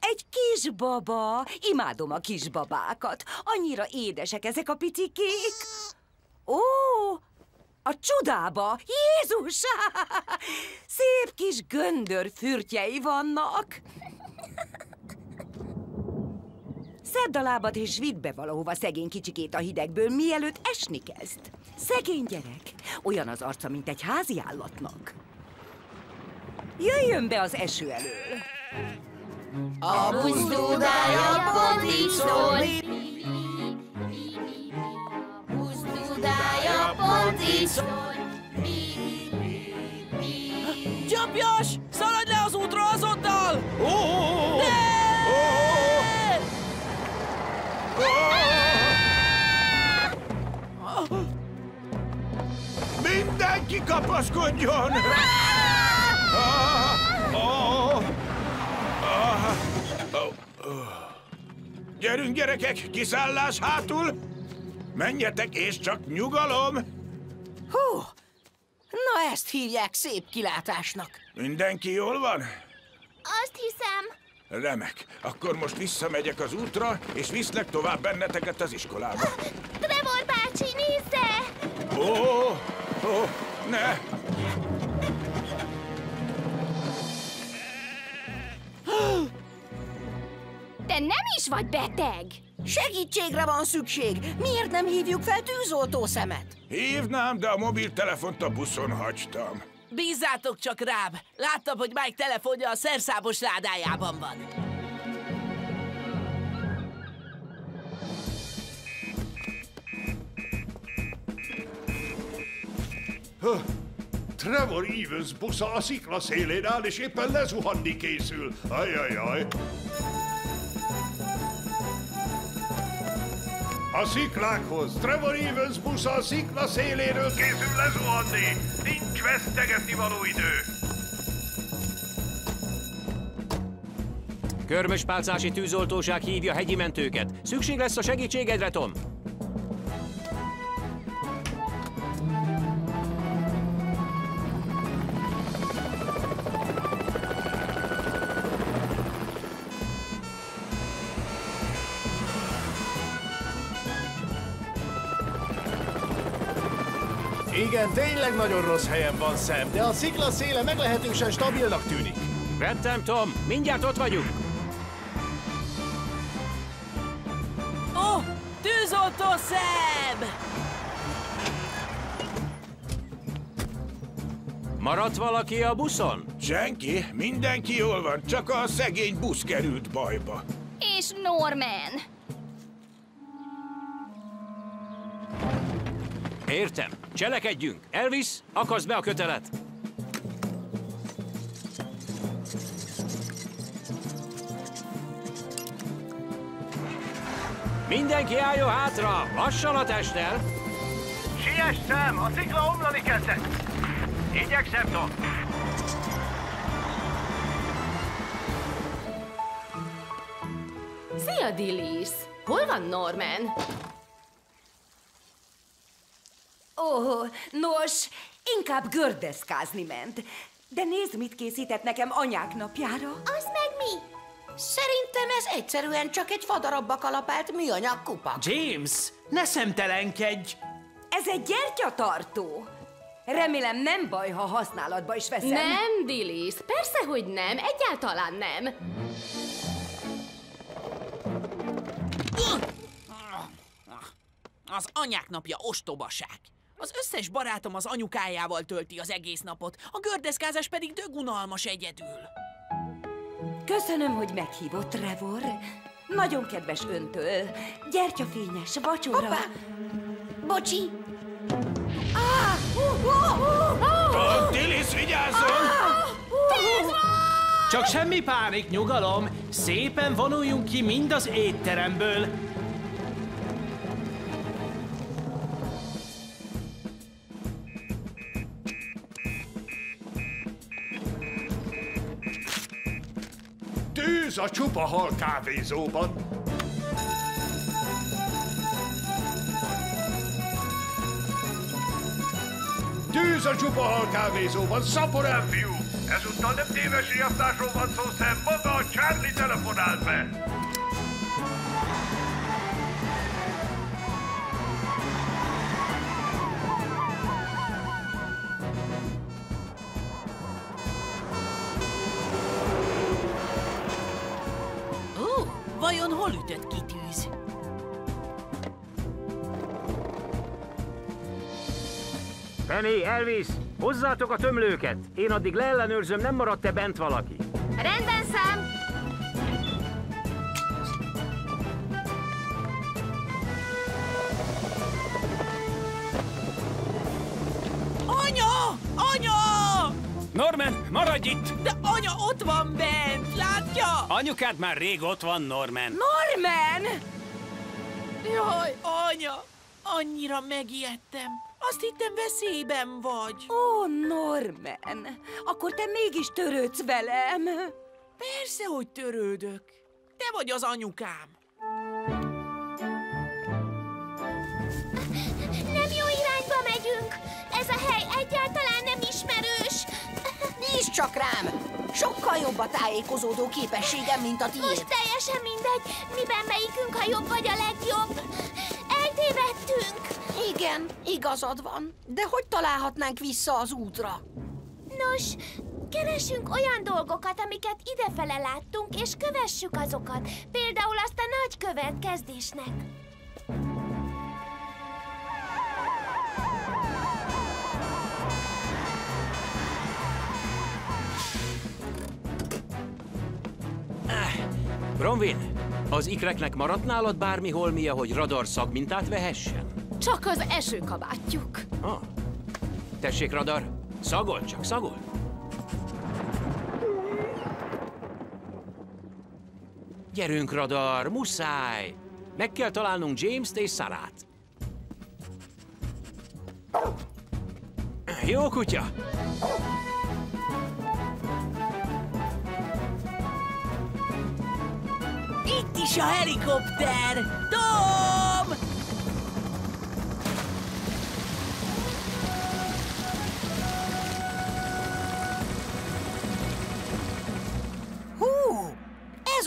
egy kisbaba. Imádom a kisbabákat. Annyira édesek ezek a picikék. Ó, a csodába. Jézus! Szép kis göndör fürtjei vannak. Szedd a lábad és vidd be valahova szegény kicsikét a hidegből, mielőtt esni kezd. Szegény gyerek. Olyan az arca, mint egy házi állatnak. Jöjjön be az eső elől. A buzdudája pontig szól. Buzdudája pontig szól. Csapjas! Szaladj le az útra azonnal! Mindenki kapaszkodjon! Gyerünk, gyerekek! Kiszállás hátul! Menjetek, és csak nyugalom! Hú! Na, ezt hívják szép kilátásnak! Mindenki jól van? Azt hiszem... Remek. Akkor most visszamegyek az útra, és viszlek tovább benneteket az iskolába. Trevor bácsi, nézze! Ó, ó, ne! Te nem is vagy beteg! Segítségre van szükség! Miért nem hívjuk fel tűzoltó szemet? Hívnám, de a mobiltelefont a buszon hagytam. Bízzátok csak rám! Láttam, hogy Mike telefonja a szerszámos ládájában van. Huh. Trevor Evans busza a szikla szélén áll, és éppen lezuhanni készül. Ajajaj! A sziklákhoz! Trevor Evans busza a szikla széléről készül lezuhanni! Nincs vesztegetni való idő! Körmöspálcási tűzoltóság hívja hegyi mentőket. Szükség lesz a segítségedre, Tom! Igen, tényleg nagyon rossz helyen van, Sam, de a szikla széle meglehetősen stabilnak tűnik. Vettem, Tom, mindjárt ott vagyunk. Ó, oh, tűzoltó Sam! Maradt valaki a buszon? Senki, mindenki jól van, csak a szegény busz került bajba. És Norman. Értem. Cselekedjünk! Elvis, akaszd be a kötelet! Mindenki álljon hátra! Lassan a testtel! Siess, Sam! A szikla omlani kezdett! Igyekszem, Tom! Szia, Dilys! Hol van Norman? Ó, nos, inkább gördeszkázni ment. De nézd, mit készített nekem anyák napjára. Az meg mi? Szerintem ez egyszerűen csak egy fadarabba kalapált műanyag kupak. James, ne szemtelenkedj! Ez egy gyertyatartó. Remélem nem baj, ha használatba is veszem. Nem, Dilys, persze, hogy nem, egyáltalán nem. Az anyák napja ostobaság. Az összes barátom az anyukájával tölti az egész napot, a gördeszkázás pedig dögunalmas egyedül. Köszönöm, hogy meghívott, Trevor. Nagyon kedves öntől. Gyertyafényes vacsora. Hoppá! Bocsi! Tom, Tilisz, vigyázzon! Tilisz van! Csak semmi pánik, nyugalom. Szépen vonuljunk ki mind az étteremből. Tűz a csupa hal kávézóban. Tűz a csupa hal kávézóban, szaporán fiú! Ezúttal nem téves riasztásról van szó, Sam, maga a Charlie telefonált be! Ó, vajon hol ütött ki tűz? Penny, Elvis, hozzátok a tömlőket! Én addig leellenőrzöm, nem maradt-e bent valaki. Rendben, Sam! Anya! Anya! Norman, maradj itt! De anya ott van bent, látja? Anyukád már rég ott van, Norman. Norman! Jaj, anya! Annyira megijedtem. Azt hittem, veszélyben vagy. Ó, Norman, akkor te mégis törődsz velem. Persze, hogy törődök. Te vagy az anyukám. Nem jó irányba megyünk. Ez a hely egyáltalán nem ismerős. Nézd csak rám! Sokkal jobb a tájékozódó képességem, mint a tiéd. Most teljesen mindegy, miben melyikünk a jobb vagy a legjobb. Eltévedtünk. Igen, igazad van. De hogy találhatnánk vissza az útra? Nos, keresünk olyan dolgokat, amiket idefele láttunk, és kövessük azokat. Például azt a nagy követ kezdésnek. Ah, Bronwyn, az ikreknek maradt nálad bármi holmia, hogy radar szagmintát vehessen? Csak az esőkabátjuk. Ah. Tessék, radar, szagol, csak szagol. Gyerünk, radar, muszáj. Meg kell találnunk James-t és Sarah-t. Jó kutya. Itt is a helikopter. Tom!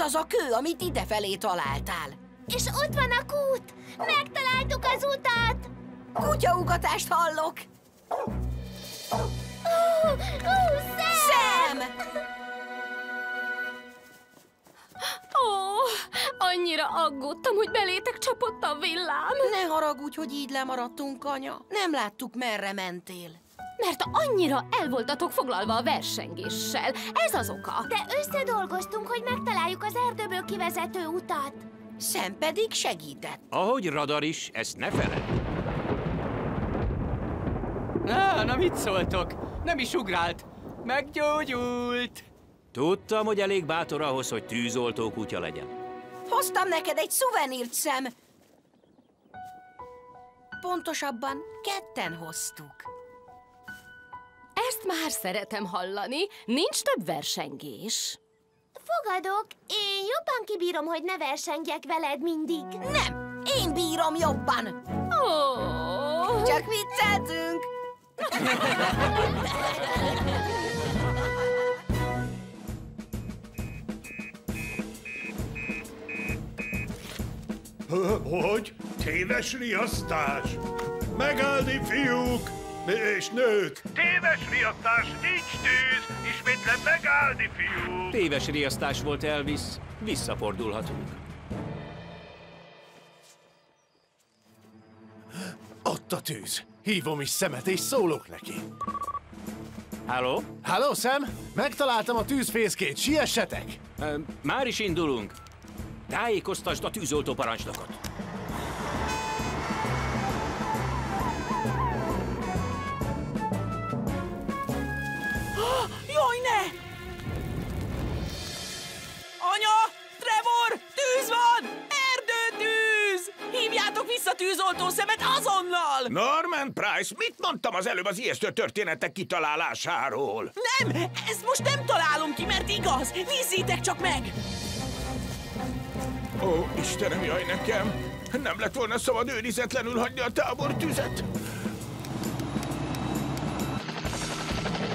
Az a kő, amit idefelé találtál. És ott van a kút! Megtaláltuk az utat! Kutyaugatást hallok! Uh, uh, Sam! Sam! Ó, oh, annyira aggódtam, hogy belétek csapott a villám. Ne haragudj, hogy így lemaradtunk, anya. Nem láttuk, merre mentél. Mert annyira el voltatok foglalva a versengéssel. Ez az oka. De összedolgoztunk, hogy megtaláljuk az erdőből kivezető utat. Sam pedig segített. Ahogy radar is, ezt ne feledd. Na, na mit szóltok? Nem is ugrált. Meggyógyult. Tudtam, hogy elég bátor ahhoz, hogy tűzoltó kutya legyen. Hoztam neked egy szuvenírt, Sam. Pontosabban ketten hoztuk. Ezt már szeretem hallani, nincs több versengés. Fogadok, én jobban kibírom, hogy ne versengjek veled mindig. Nem, én bírom jobban. Oh. Csak vicceltünk. Hogy? Téves riasztás? Megállni, fiúk! És nők! Téves riasztás, nincs tűz! Ismétlem, megállni, fiú! Téves riasztás volt, Elvis. Visszafordulhatunk. Ott a tűz. Hívom is Samet, és szólok neki. Halló? Halló, Sam! Megtaláltam a tűzfészkét, siessetek! Már is indulunk. Tájékoztasd a tűzoltó parancsnokot. Oh, jaj, ne! Anya! Trevor! Tűz van! Erdőtűz! Hívjátok vissza tűzoltó szemet azonnal! Norman Price, mit mondtam az előbb az ijesztő történetek kitalálásáról? Nem! Ezt most nem találom ki, mert igaz! Nézzétek csak meg! Ó, Istenem, jaj nekem! Nem lett volna szabad őrizetlenül hagyni a tábortüzet!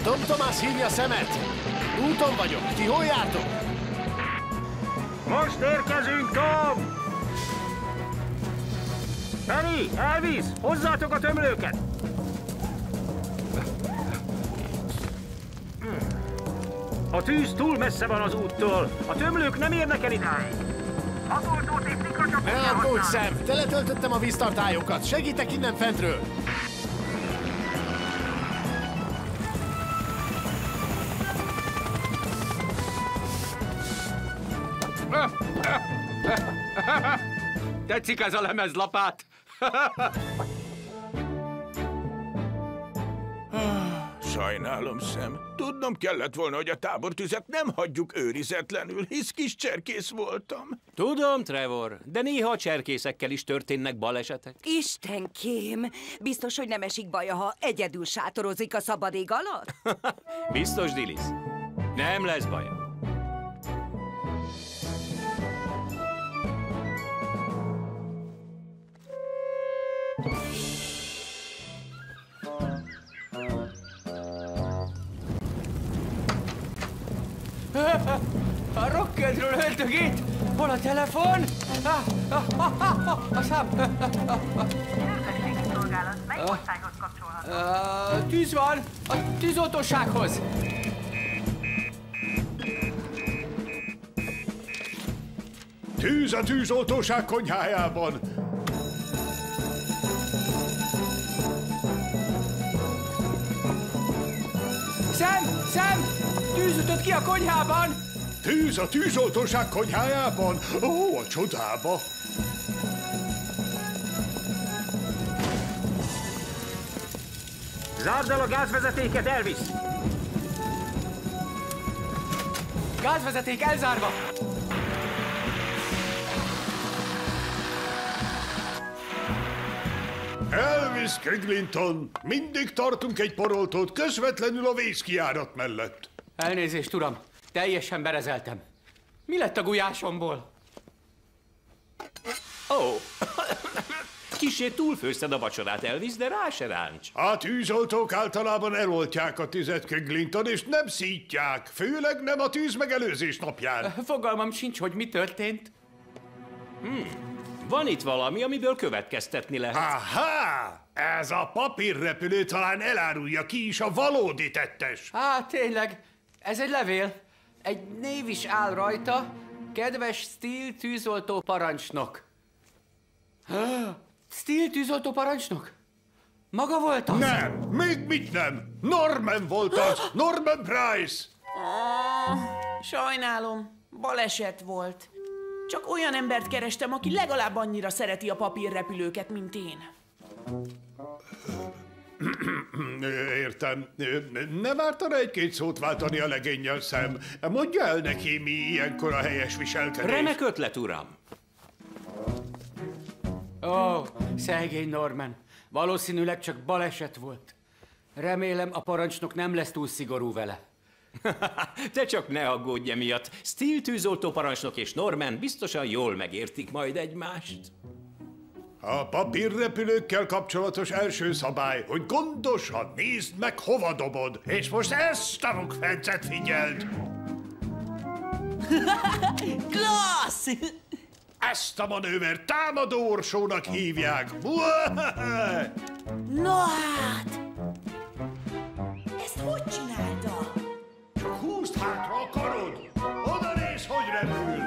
Tom Tomás hívja szemet! Úton vagyok, ti hol jártok? Most érkezünk, Tom! Penny, Elvis, hozzátok a tömlőket! A tűz túl messze van az úttól, a tömlők nem érnek el idáig! Ne aggódj, Sam! Teletöltöttem a víztartályokat! Segítek innen fentről! Tetszik ez a lemezlapát? Sajnálom, Sam. Tudnom kellett volna, hogy a tábortüzet nem hagyjuk őrizetlenül, hisz kis cserkész voltam. Tudom, Trevor, de néha a cserkészekkel is történnek balesetek. Istenkém! Biztos, hogy nem esik baja, ha egyedül sátorozik a szabad ég alatt? Biztos, Dilys. Nem lesz baja. A rokkendről öltögít! Hol a telefon? A szám! Rendőrségi szolgálat, mely országhoz kapcsolható? Tűz van! A tűzoltósághoz! Tűz a tűzoltóság konyhájában! Sam! Sam! Tűz ütött ki a konyhában! Tűz a tűzoltóság konyhájában? Ó, a csodába! Zárd el a gázvezetéket, Elvis! Gázvezeték elzárva! Elvis, Cridlington, mindig tartunk egy poroltót közvetlenül a vészkijárat mellett. Elnézést, uram! Teljesen berezeltem. Mi lett a gulyásomból? Ó! Oh. Kissé túlfőzted a vacsorát, Elvis, de rá se ráncs. A tűzoltók általában eloltják a tüzet, Cridlington, és nem szítják. Főleg nem a tűz megelőzés napján. Fogalmam sincs, hogy mi történt. Hmm. Van itt valami, amiből következtetni lehet. Aha! Ez a papírrepülő talán elárulja, ki is a valódi tettes. Á, tényleg. Ez egy levél. Egy név is áll rajta. Kedves Steel tűzoltó parancsnok. Steel tűzoltó parancsnok? Maga volt az? Nem, még mit nem. Norman volt az. Norman Price. Ah, sajnálom, baleset volt. Csak olyan embert kerestem, aki legalább annyira szereti a papírrepülőket, mint én. Értem. Ne várt arra egy-két szót váltani a legénnyel, Sam. Mondja el neki, mi ilyenkor a helyes viselkedés. Remek ötlet, uram. Ó, szegény Norman. Valószínűleg csak baleset volt. Remélem, a parancsnok nem lesz túl szigorú vele. Te csak ne aggódj emiatt. Steel tűzoltó parancsnok és Norman biztosan jól megértik majd egymást. A papírrepülőkkel kapcsolatos első szabály, hogy gondosan nézd meg, hova dobod. És most ezt a rukfencet figyeld! Klassz! Ezt a manőver támadó orsónak hívják. No hát! Ezt hogy csinálta? Csak húzd hátra a karod! Oda néz, hogy repül!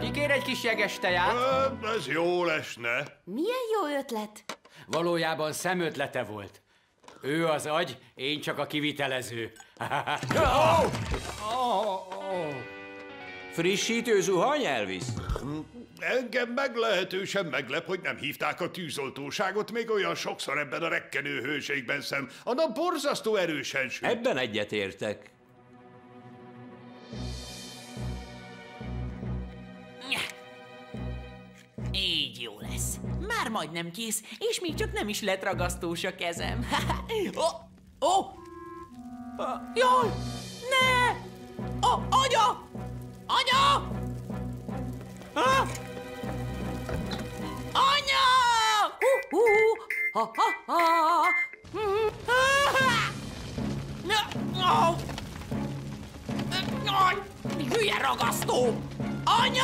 Kikér egy kis jeges teját? Ö, ez jól esne. Milyen jó ötlet? Valójában Sam ötlete volt. Ő az agy, én csak a kivitelező. Oh! Oh, oh. Frissítő zuhany, Elvis? Engem meglehetősen meglep, hogy nem hívták a tűzoltóságot még olyan sokszor ebben a rekkenő hőségben, Sam. A nap borzasztó erősen süt. Ebben egyetértek. Így jó lesz. Már majdnem kész, és még csak nem is lett ragasztós a kezem. oh, oh. Ah, jaj! Ne! Oh, anya! Anya! Ah! Anya! Uh, uh, ha, ha, ha. Uh, ah, oh. Aj, hülye ragasztó! Anya!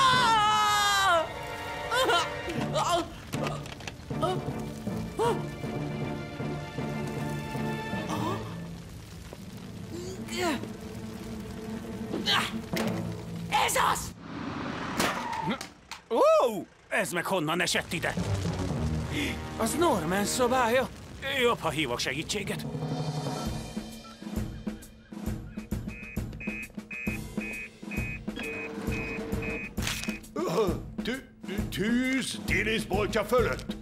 Ez az! Ó, ez meg honnan esett ide? Az Norman szobája. Jobb, ha hívok segítséget. Tűz Dilys boltja fölött.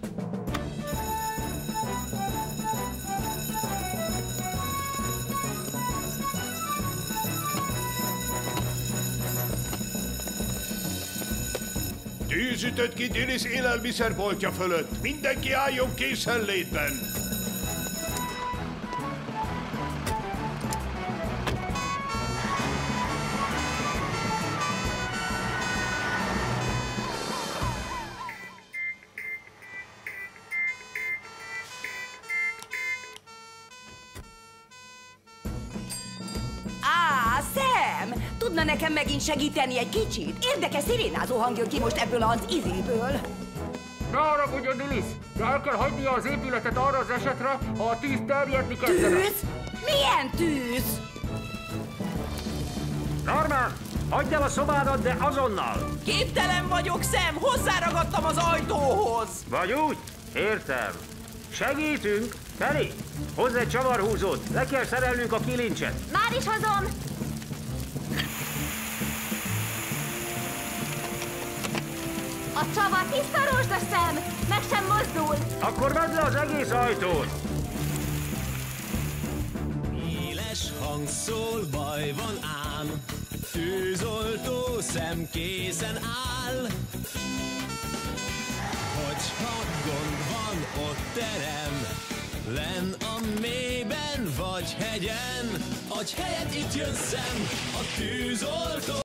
Tűz ütött ki Dilys élelmiszerboltja fölött. Mindenki álljon készenlétben. Nekem megint segíteni egy kicsit? Érdekes szirénázó hang jön ki most ebből az izéből. Ne haragudjon, Dilys, de el kell hagynia az épületet arra az esetre, ha a tűz terjedni kezdene. Tűz? Milyen tűz? Norman, hagyd el a szobádat, de azonnal. Képtelen vagyok, Sam, hozzáragadtam az ajtóhoz. Vagy úgy? Értem. Segítünk. Penny, hozz egy csavarhúzót, le kell szerelnünk a kilincset. Már is hozom. A csavar tiszta rózsdaszem, meg sem mozdul. Akkor vedd le az egész ajtót. Éles hang szól, baj van ám, tűzoltó Sam készen áll. Hogyha gond van ott terem, lenn a mélyben vagy hegyen, adj helyet, itt jön Sam, a tűzoltó.